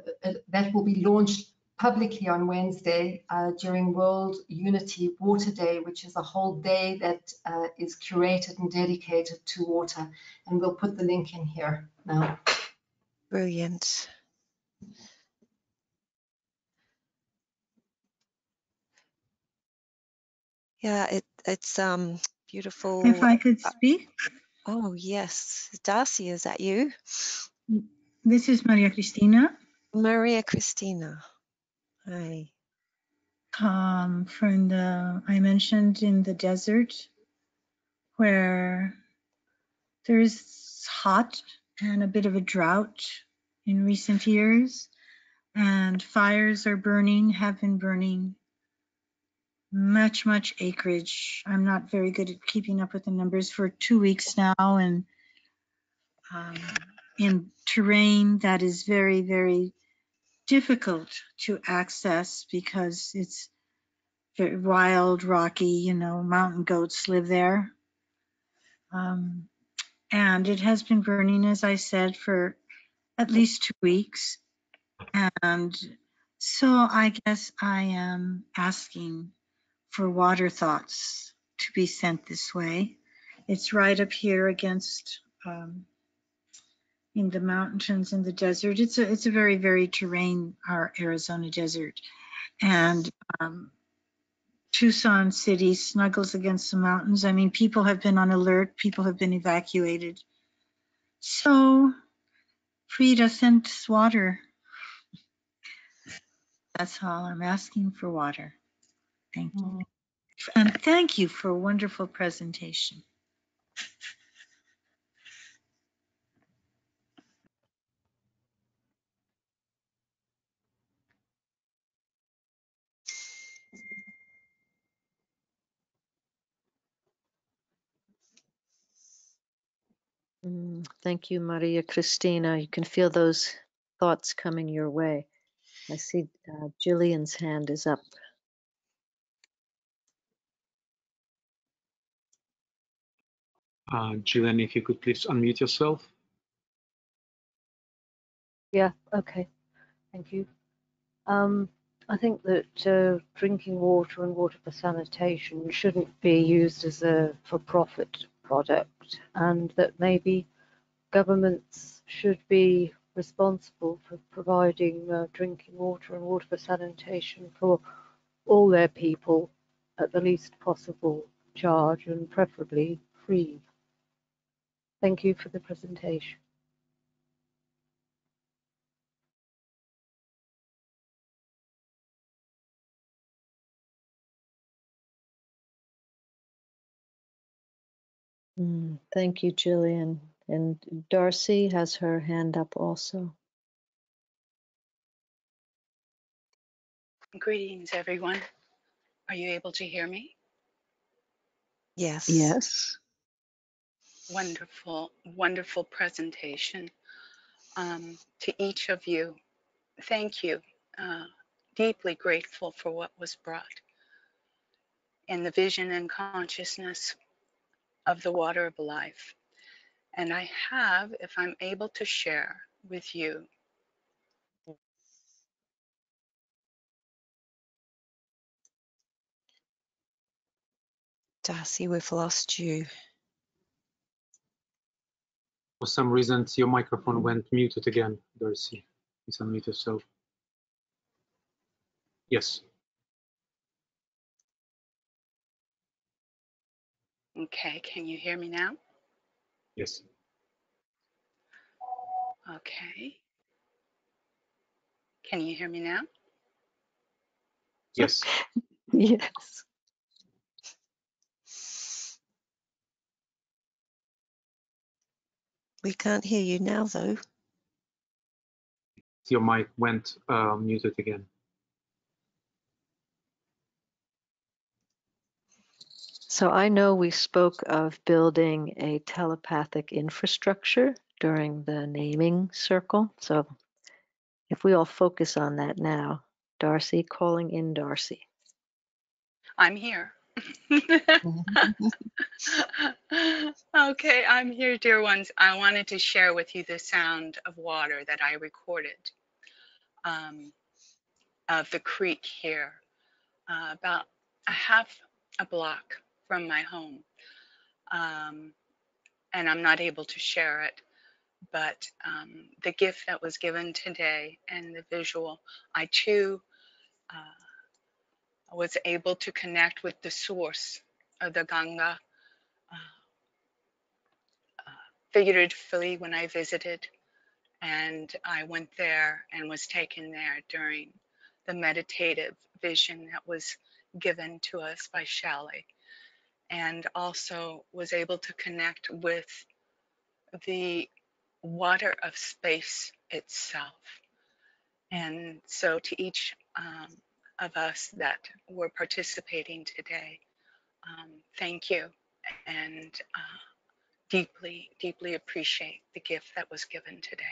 that will be launched publicly on Wednesday uh, during World Unity Water Day, which is a whole day that uh, is curated and dedicated to water. And we'll put the link in here now. Brilliant. Yeah, it, it's um, beautiful. If I could speak. Oh, yes. Darcy, is that you? This is Maria Cristina. Maria Cristina. Hi. Um, from the, I mentioned in the desert where there's hot and a bit of a drought in recent years, and fires are burning, have been burning much, much acreage. I'm not very good at keeping up with the numbers for two weeks now, and um, in terrain that is very, very difficult to access because it's very wild, rocky, you know, mountain goats live there. Um, And it has been burning, as I said, for at least two weeks. And so I guess I am asking for water thoughts to be sent this way. It's right up here against um, in the mountains in the desert. It's a it's a very, very terrain, our Arizona desert. And um, Tucson City snuggles against the mountains. I mean, people have been on alert. People have been evacuated. So, Frida sent water. That's all. I'm asking for water. Thank you. And thank you for a wonderful presentation. Thank you, Maria Cristina. You can feel those thoughts coming your way. I see uh, Gillian's hand is up. Uh, Gillian, if you could please unmute yourself. Yeah, okay. Thank you. Um, I think that uh, drinking water and water for sanitation shouldn't be used as a for-profit product, and that maybe governments should be responsible for providing uh, drinking water and water for sanitation for all their people at the least possible charge, and preferably free. Thank you for the presentation. Mm, thank you, Gillian. And Darcy has her hand up also. Greetings, everyone. Are you able to hear me? Yes. Yes. Wonderful, wonderful presentation. Um, to each of you, thank you. Uh, deeply grateful for what was brought and the vision and consciousness of the water of life. And I have, if I'm able to share with you, Darcy, we've lost you. For some reason, your microphone went muted again, Darcy. It's unmuted, so. Yes. Okay, can you hear me now? Yes. Okay. Can you hear me now? Yes. Yes. We can't hear you now, though. Your mic went uh, muted again. So I know we spoke of building a telepathic infrastructure during the naming circle. So if we all focus on that now, Darcy, calling in Darcy. I'm here. Okay, I'm here, dear ones. I wanted to share with you the sound of water that I recorded um, of the creek here, uh, about a half a block from my home, um, and I'm not able to share it, but um, the gift that was given today and the visual, I too uh, was able to connect with the source of the Ganga uh, uh, figuratively when I visited, and I went there and was taken there during the meditative vision that was given to us by Shelley, and also was able to connect with the water of space itself. And so to each um, of us that were participating today, um, thank you, and uh, deeply, deeply appreciate the gift that was given today.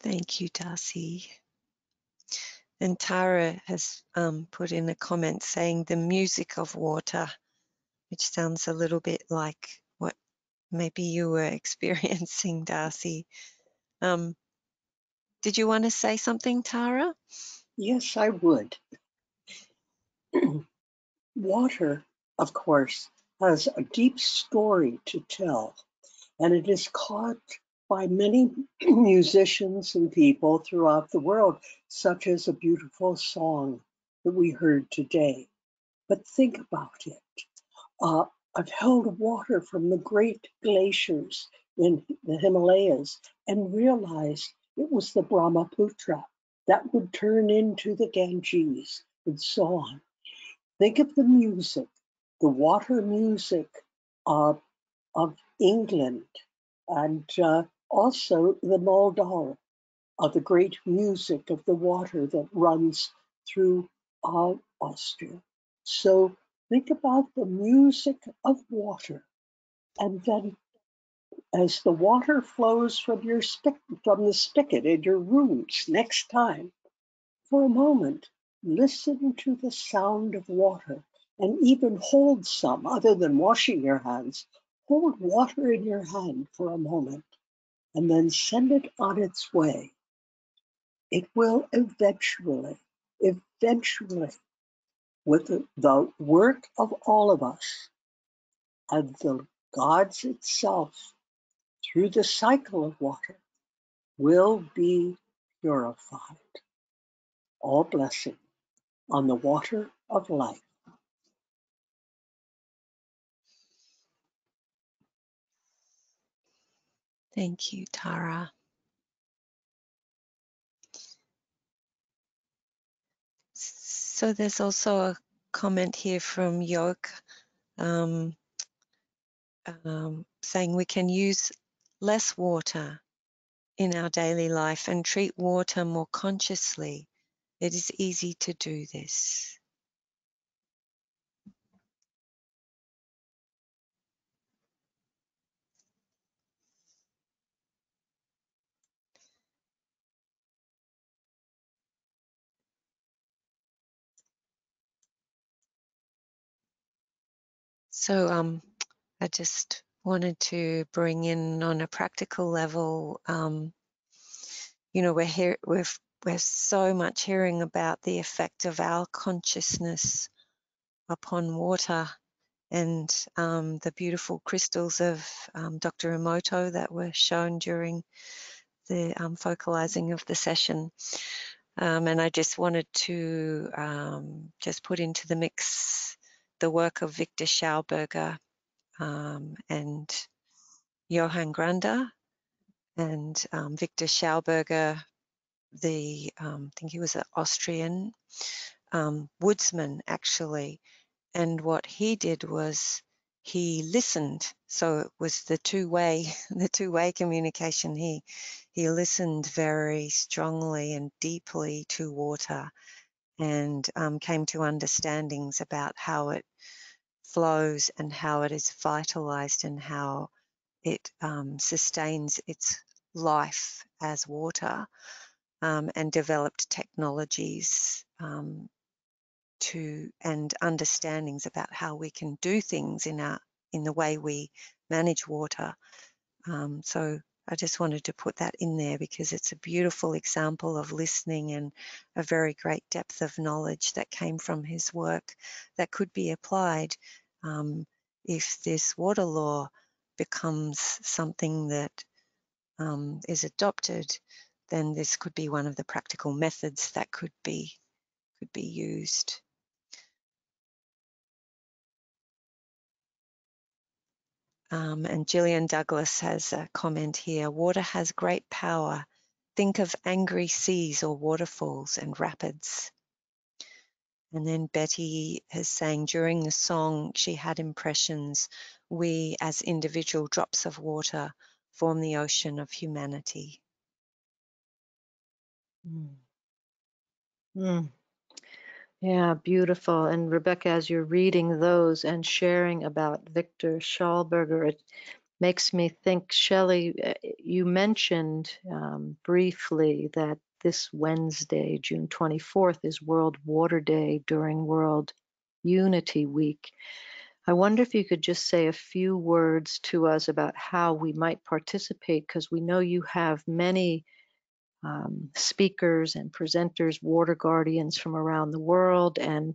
Thank you, Darcy. And Tara has um, put in a comment saying the music of water, which sounds a little bit like what maybe you were experiencing, Darcy. Um, did you want to say something, Tara? Yes, I would. Water, of course, has a deep story to tell, and it is caught by many musicians and people throughout the world, such as a beautiful song that we heard today. But think about it. Uh, I've held water from the great glaciers in the Himalayas and realized it was the Brahmaputra that would turn into the Ganges and so on. Think of the music, the water music of, of England, and uh, also the Moldau, uh, the great music of the water that runs through uh, Austria. So think about the music of water. And then as the water flows from, your from the spigot in your rooms next time, for a moment, listen to the sound of water, and even hold some, other than washing your hands, hold water in your hand for a moment, and then send it on its way. It will eventually, eventually, with the, the work of all of us and the gods itself, through the cycle of water, will be purified. All blessing on the water of life. Thank you, Tara. So there's also a comment here from York um, um, saying we can use less water in our daily life and treat water more consciously. It is easy to do this. So um, I just wanted to bring in on a practical level, um, you know, we're here, we're, we're so much hearing about the effect of our consciousness upon water and um, the beautiful crystals of um, Doctor Emoto that were shown during the um, focalizing of the session. Um, and I just wanted to um, just put into the mix the work of Victor Schauberger um, and Johann Grander, and um, Victor Schauberger, the um, I think he was an Austrian um, woodsman actually, and what he did was he listened. So it was the two-way, the two-way communication. He he listened very strongly and deeply to water, and um, came to understandings about how it flows and how it is vitalized and how it um, sustains its life as water, um, and developed technologies um, to and understandings about how we can do things in our in the way we manage water. Um, so I just wanted to put that in there because it's a beautiful example of listening and a very great depth of knowledge that came from his work that could be applied um, if this water law becomes something that um, is adopted, then this could be one of the practical methods that could be could be used. Um, and Gillian Douglas has a comment here. Water has great power. Think of angry seas or waterfalls and rapids. And then Betty is saying during the song, she had impressions. We as individual drops of water form the ocean of humanity. Mm. Mm. Yeah, beautiful. And Rebecca, as you're reading those and sharing about Victor Schauberger, it makes me think, Shelley, you mentioned um, briefly that this Wednesday, June twenty-fourth, is World Water Day during World Unity Week. I wonder if you could just say a few words to us about how we might participate, because we know you have many Um, speakers and presenters, water guardians from around the world, and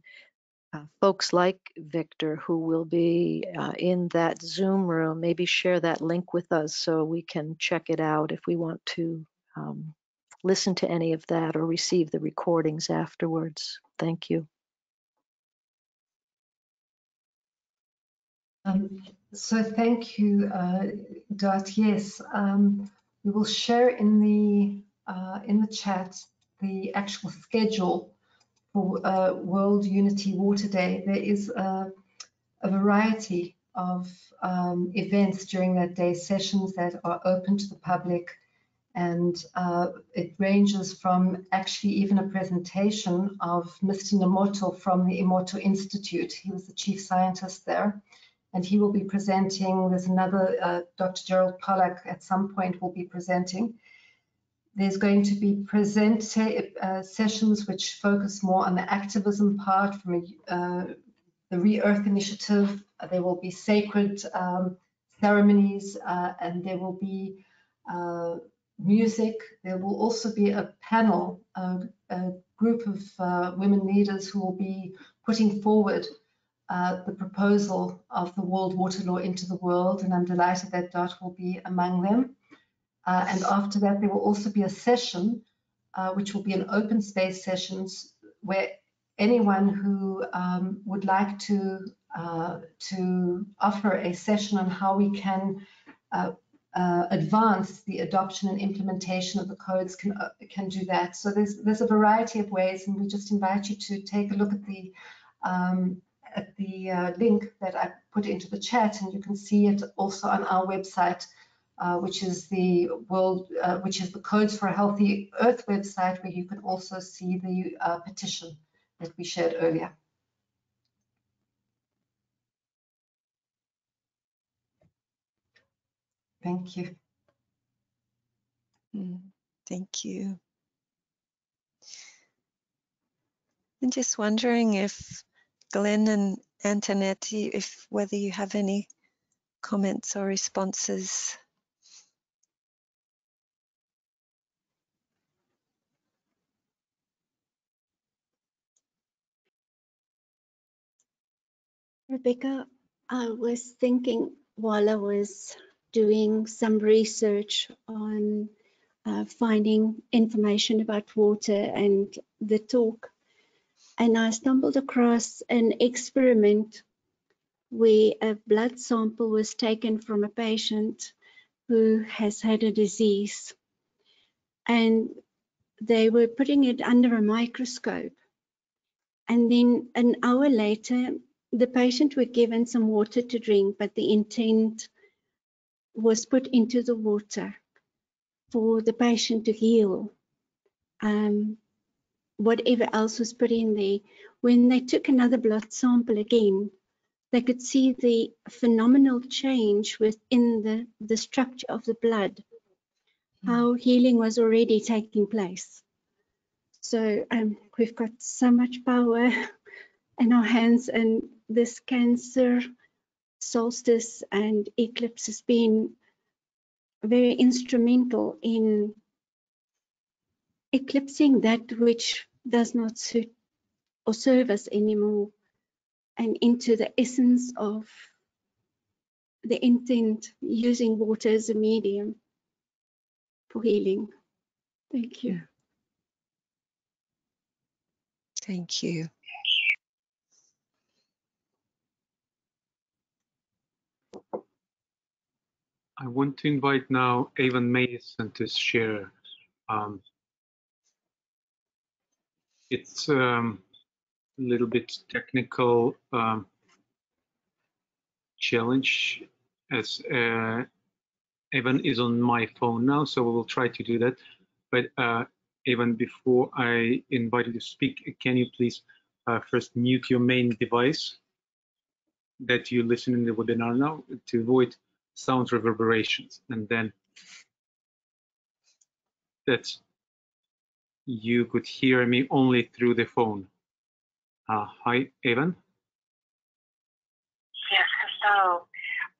uh, folks like Victor who will be uh, in that Zoom room. Maybe share that link with us so we can check it out if we want to um, listen to any of that or receive the recordings afterwards. Thank you. Um, so thank you, uh, Dot. Yes, um, we will share in the Uh, in the chat the actual schedule for uh, World Unity Water Day. There is a, a variety of um, events during that day, sessions that are open to the public, and uh, it ranges from actually even a presentation of Mister Emoto from the Emoto Institute. He was the chief scientist there, and he will be presenting. There's another, uh, Doctor Gerald Pollack at some point will be presenting. There's going to be present uh, sessions which focus more on the activism part from uh, the Re-Earth Initiative. There will be sacred um, ceremonies, uh, and there will be uh, music. There will also be a panel, uh, a group of uh, women leaders who will be putting forward uh, the proposal of the World Water Law into the world, and I'm delighted that Dot will be among them. Uh, and after that, there will also be a session, uh, which will be an open space sessions where anyone who um, would like to uh, to offer a session on how we can uh, uh, advance the adoption and implementation of the codes can uh, can do that. So there's there's a variety of ways, and we just invite you to take a look at the um, at the uh, link that I put into the chat, and you can see it also on our website, uh, which is the world, uh, which is the Codes for a Healthy Earth website, where you can also see the uh, petition that we shared earlier. Thank you. Mm, thank you. I'm just wondering if Glenn and Antoinette, if whether you have any comments or responses. Rebecca, I was thinking while I was doing some research on uh, finding information about water and the talk, and I stumbled across an experiment where a blood sample was taken from a patient who has had a disease, and they were putting it under a microscope, and then an hour later the patient were given some water to drink, but the intent was put into the water for the patient to heal, um, whatever else was put in there. When they took another blood sample again, they could see the phenomenal change within the, the structure of the blood, mm. how healing was already taking place. So um, we've got so much power in our hands, and this cancer solstice and eclipse has been very instrumental in eclipsing that which does not suit or serve us anymore, and into the essence of the intent, using water as a medium for healing. Thank you. Thank you. I want to invite now Avon Mason to share. Um, it's um, a little bit technical um, challenge, as uh, Avon is on my phone now, so we will try to do that. But uh, Avon, before I invite you to speak, can you please uh, first mute your main device that you listen in the webinar now to avoid sound reverberations, and then that you could hear me only through the phone. Uh, hi, Avon. Yes, hello.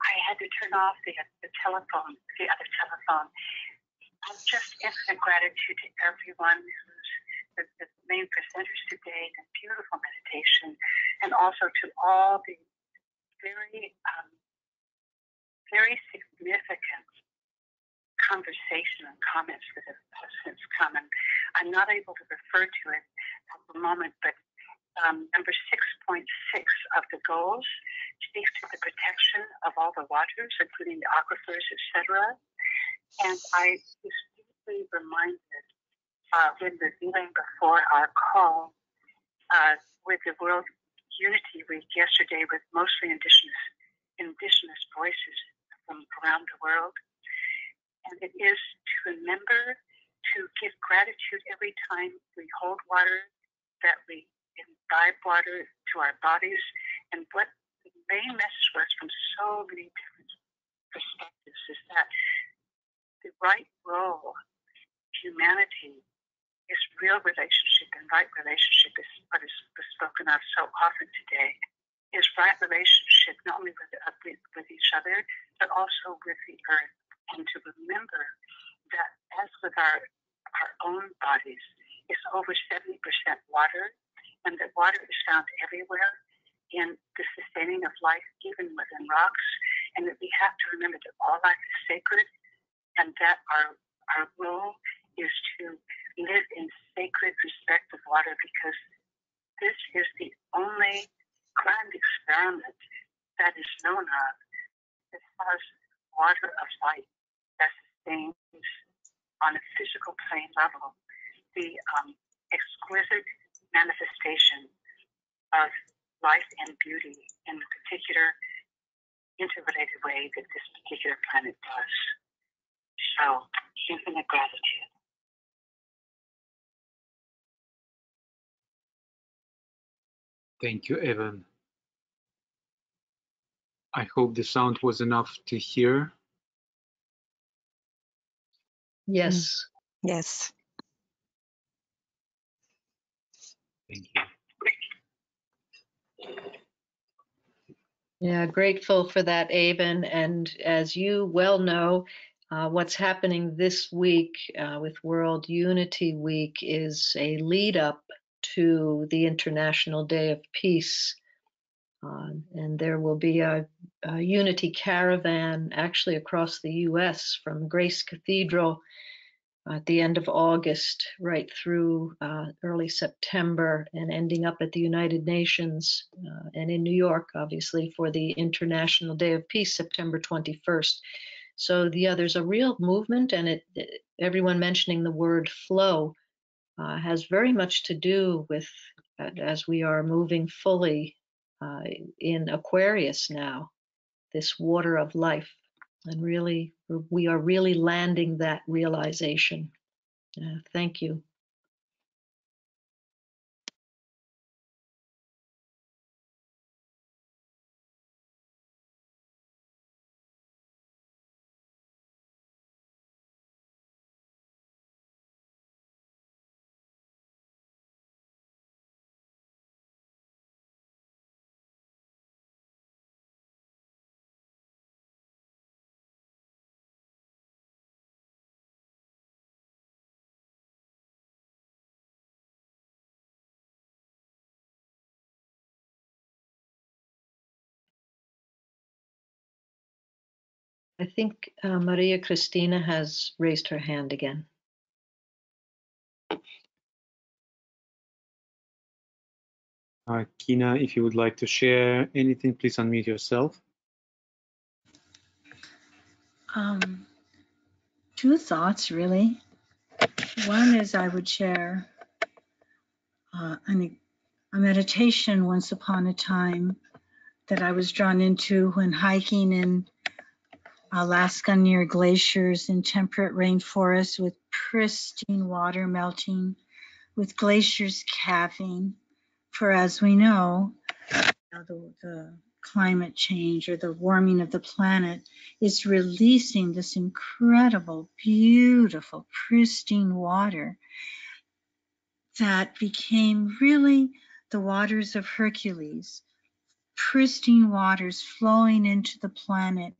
I had to turn off the, the telephone, the other telephone. I'm just infinite gratitude to everyone who's the, the main presenters today, and beautiful meditation, and also to all the very um, very significant conversation and comments that have since come, and I'm not able to refer to it at the moment, but um, number six point six of the goals speaks to the protection of all the waters, including the aquifers, et cetera. And I was deeply reminded uh, when reviewing before our call uh, with the World Unity Week yesterday, with mostly indigenous indigenous voices from around the world, and it is to remember to give gratitude every time we hold water, that we imbibe water to our bodies. And what the main message was from so many different perspectives is that the right role of humanity is real relationship, and right relationship is what is spoken of so often today. Is right relationship not only with, uh, with, with each other, but also with the earth, and to remember that as with our our own bodies, it's over seventy percent water, and that water is found everywhere in the sustaining of life, even within rocks, and that we have to remember that all life is sacred, and that our our role is to live in sacred respect of water, because this is the only grand experiment that is known of that has water of life change on a physical plane level, the um, exquisite manifestation of life and beauty in the particular interrelated way that this particular planet does. So, infinite gratitude. Thank you, Evan. I hope the sound was enough to hear. Yes. Mm. Yes. Thank you. Yeah, grateful for that, Aben. And as you well know, uh, what's happening this week uh, with World Unity Week is a lead up to the International Day of Peace. Uh, and there will be a, a unity caravan actually across the U S from Grace Cathedral at the end of August, right through uh, early September, and ending up at the United Nations uh, and in New York, obviously, for the International Day of Peace, September twenty-first. So yeah, there's a real movement, and it, it, everyone mentioning the word flow uh, has very much to do with, uh, as we are moving fully uh, in Aquarius now, this water of life. And really, we are really landing that realization. Uh, thank you. I think uh, Maria Cristina has raised her hand again. Uh, Kina, if you would like to share anything, please unmute yourself. Um, two thoughts, really. One is I would share uh, an, a meditation once upon a time that I was drawn into when hiking in Alaska near glaciers and temperate rainforests with pristine water melting, with glaciers calving. For as we know, the, the climate change or the warming of the planet is releasing this incredible, beautiful, pristine water that became really the waters of Hercules, pristine waters flowing into the planet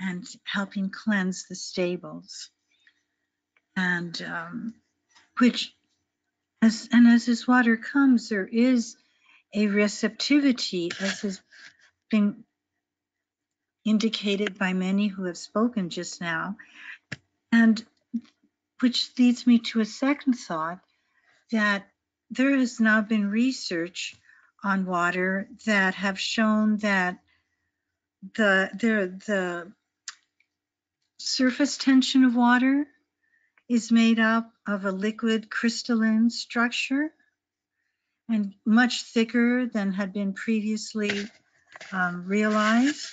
and helping cleanse the stables, and um, which, as and as this water comes, there is a receptivity, as has been indicated by many who have spoken just now, and which leads me to a second thought, that there has now been research on water that have shown that the the the surface tension of water is made up of a liquid crystalline structure, and much thicker than had been previously um, realized.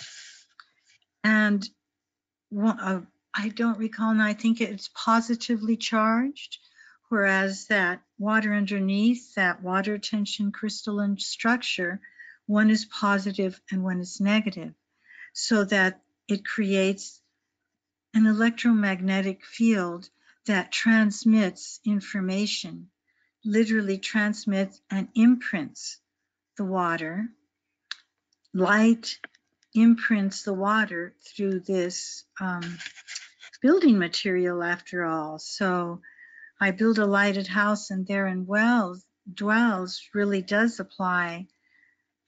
And well, uh, I don't recall, and I think it's positively charged, whereas that water underneath that water tension crystalline structure, one is positive and one is negative, so that it creates an electromagnetic field that transmits information, literally transmits and imprints the water. Light imprints the water through this um, building material, after all. So I build a lighted house, and therein dwells really does apply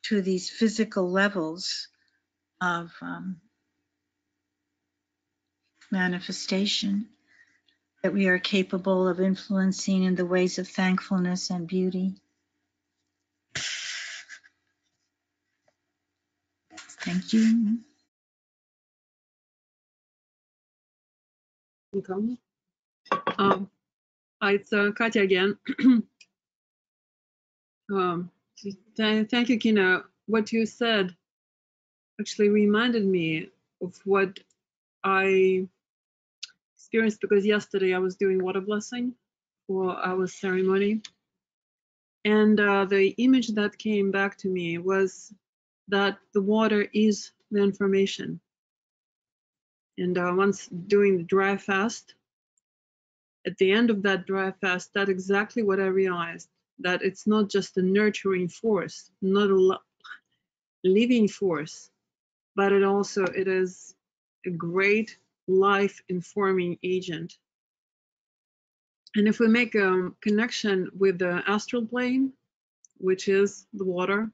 to these physical levels of um, manifestation that we are capable of influencing in the ways of thankfulness and beauty. Thank you. comes. Um, it's uh, Katya again. um, th thank you, Kina. What you said actually reminded me of what I experienced, because yesterday I was doing water blessing for our ceremony. And uh, the image that came back to me was that the water is the information. And uh, once doing the dry fast, at the end of that dry fast, that's exactly what I realized, that it's not just a nurturing force, not a living force, but it also, it is a great life-informing agent. And if we make a connection with the astral plane, which is the water,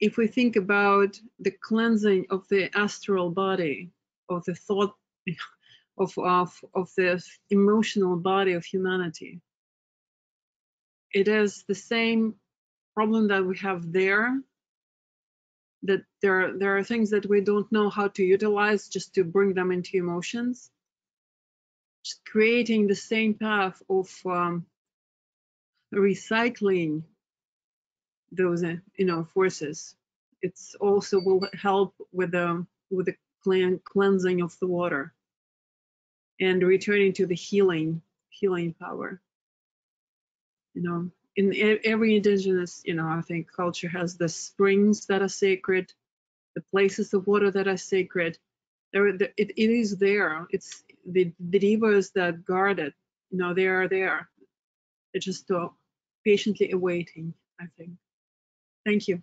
if we think about the cleansing of the astral body, of the thought, of, of, of the emotional body of humanity, it is the same problem that we have there, that there, there are things that we don't know how to utilize just to bring them into emotions. Just creating the same path of um, recycling those, you know, forces. It's also will help with the with the cleansing of the water and returning to the healing healing power. You know, in every indigenous, you know, I think culture has the springs that are sacred, the places of water that are sacred. There, it, it is there. It's the, the divas that guard it. You know, they are there. They're just uh, patiently awaiting, I think. Thank you.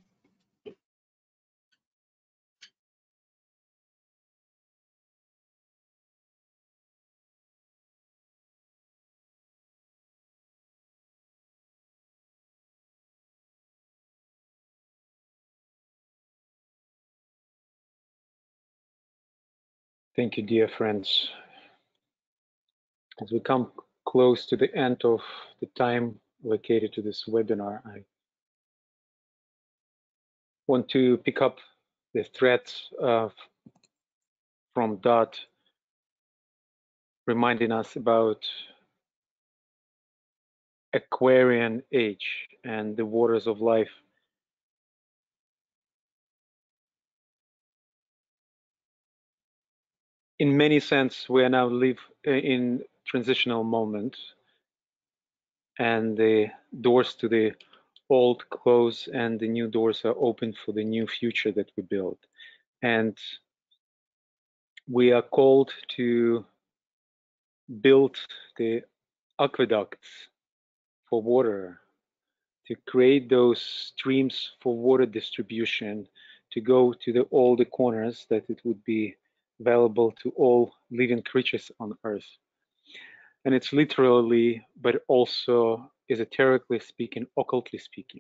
Thank you, dear friends. As we come close to the end of the time allocated to this webinar, I want to pick up the threads uh, from Dot, reminding us about Aquarian age and the waters of life. In many sense, we are now live in transitional moment, and the doors to the old close and the new doors are open for the new future that we build. And we are called to build the aqueducts for water, to create those streams for water distribution, to go to the, all the corners that it would be available to all living creatures on earth. And it's literally, but also esoterically speaking, occultly speaking.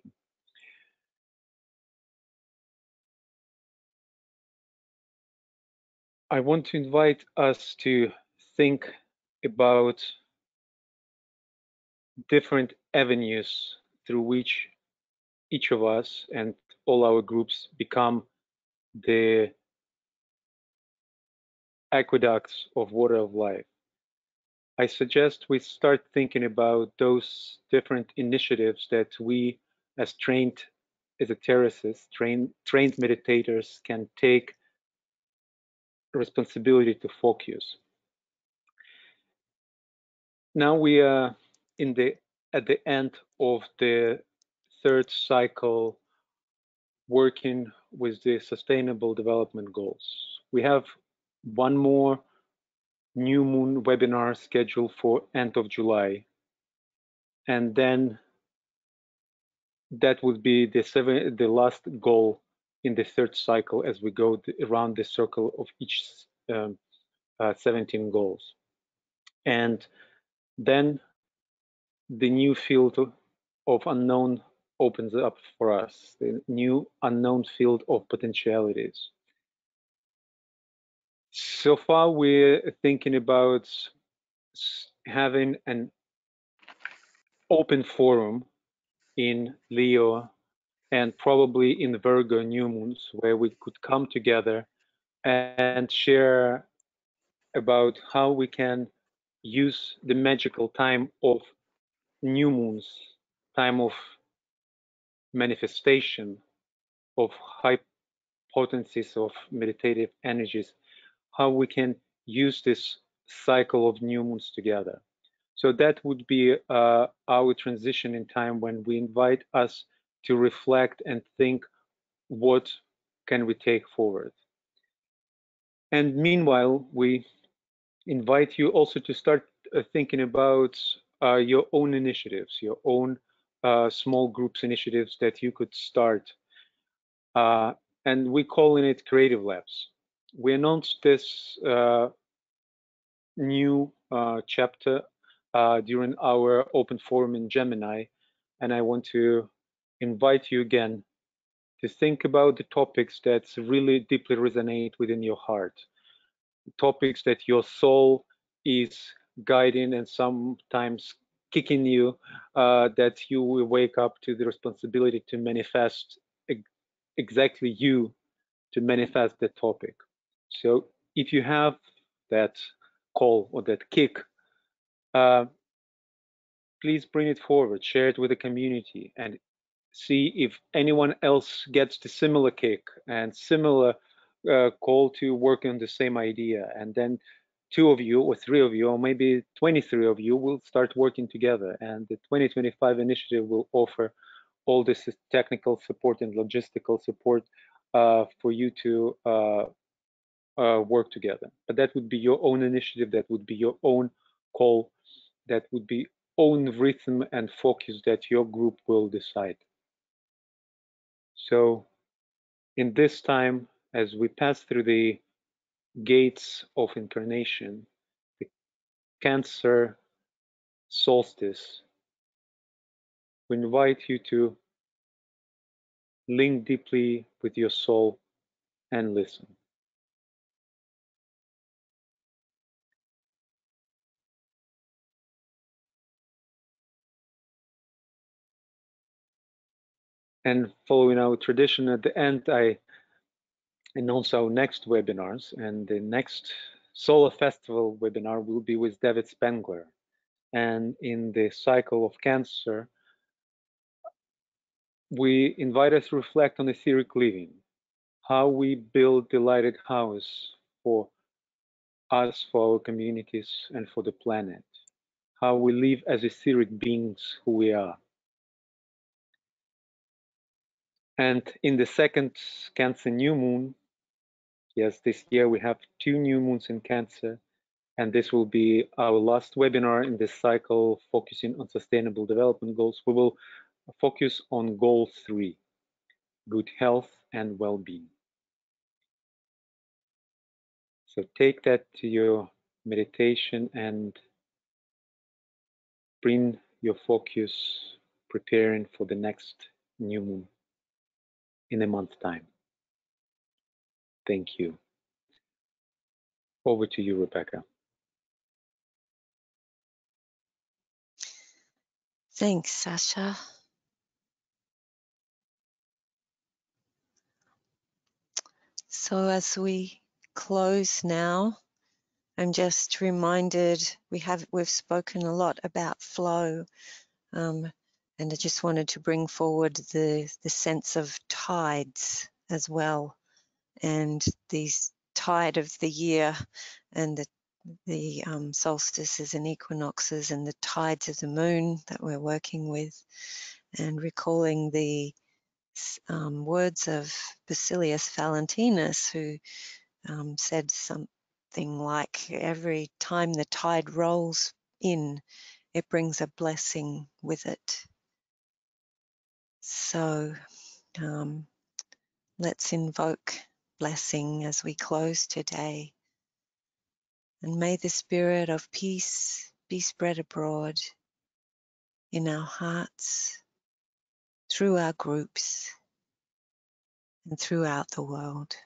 I want to invite us to think about different avenues through which each of us and all our groups become the aqueducts of water of life. I suggest we start thinking about those different initiatives that we as trained esotericists, trained, trained meditators can take responsibility to focus. Now we are in the, at the end of the third cycle working with the Sustainable Development Goals. We have one more new moon webinar scheduled for end of July, and then that would be the seven, the last goal in the third cycle as we go around the circle of each um, uh, seventeen goals. And then the new field of unknown opens up for us, the new unknown field of potentialities. So far, we're thinking about having an open forum in Leo and probably in Virgo new moons, where we could come together and share about how we can use the magical time of new moons, time of manifestation of high potencies of meditative energies, how we can use this cycle of new moons together. So that would be uh, our transition in time, when we invite us to reflect and think, what can we take forward? And meanwhile, we invite you also to start uh, thinking about uh, your own initiatives, your own uh, small groups initiatives that you could start. Uh, and we're calling it Creative Labs. We announced this uh, new uh, chapter uh, during our open forum in Gemini, and I want to invite you again to think about the topics that really deeply resonate within your heart, topics that your soul is guiding and sometimes kicking you, uh, that you will wake up to the responsibility to manifest exactly you, to manifest the topic. So if you have that call or that kick, uh, please bring it forward, share it with the community, and see if anyone else gets the similar kick and similar uh, call to work on the same idea. And then two of you or three of you, or maybe twenty-three of you, will start working together. And the twenty twenty-five initiative will offer all this technical support and logistical support uh, for you to uh, uh, work together. But that would be your own initiative, that would be your own call, that would be own rhythm and focus that your group will decide. So in this time, as we pass through the gates of incarnation, the Cancer solstice, we invite you to link deeply with your soul and listen. And following our tradition, at the end, I announce our next webinars, and the next Solar Festival webinar will be with David Spengler. And in the cycle of Cancer, we invite us to reflect on etheric living, how we build the lighted house for us, for our communities, and for the planet, how we live as etheric beings who we are. And in the second Cancer new moon, yes, this year we have two new moons in Cancer, and this will be our last webinar in this cycle focusing on sustainable development goals. We will focus on goal three, good health and well-being. So take that to your meditation and bring your focus, preparing for the next new moon in a month's time. Thank you. Over to you, Rebecca. Thanks, Sasha. So as we close now, I'm just reminded we have we've spoken a lot about flow, um, and I just wanted to bring forward the the sense of tides as well, and the tide of the year, and the the um, solstices and equinoxes, and the tides of the moon that we're working with, and recalling the Um, words of Basilius Valentinus, who um, said something like, every time the tide rolls in, it brings a blessing with it. So um, let's invoke blessing as we close today. And may the spirit of peace be spread abroad in our hearts, through our groups, and throughout the world.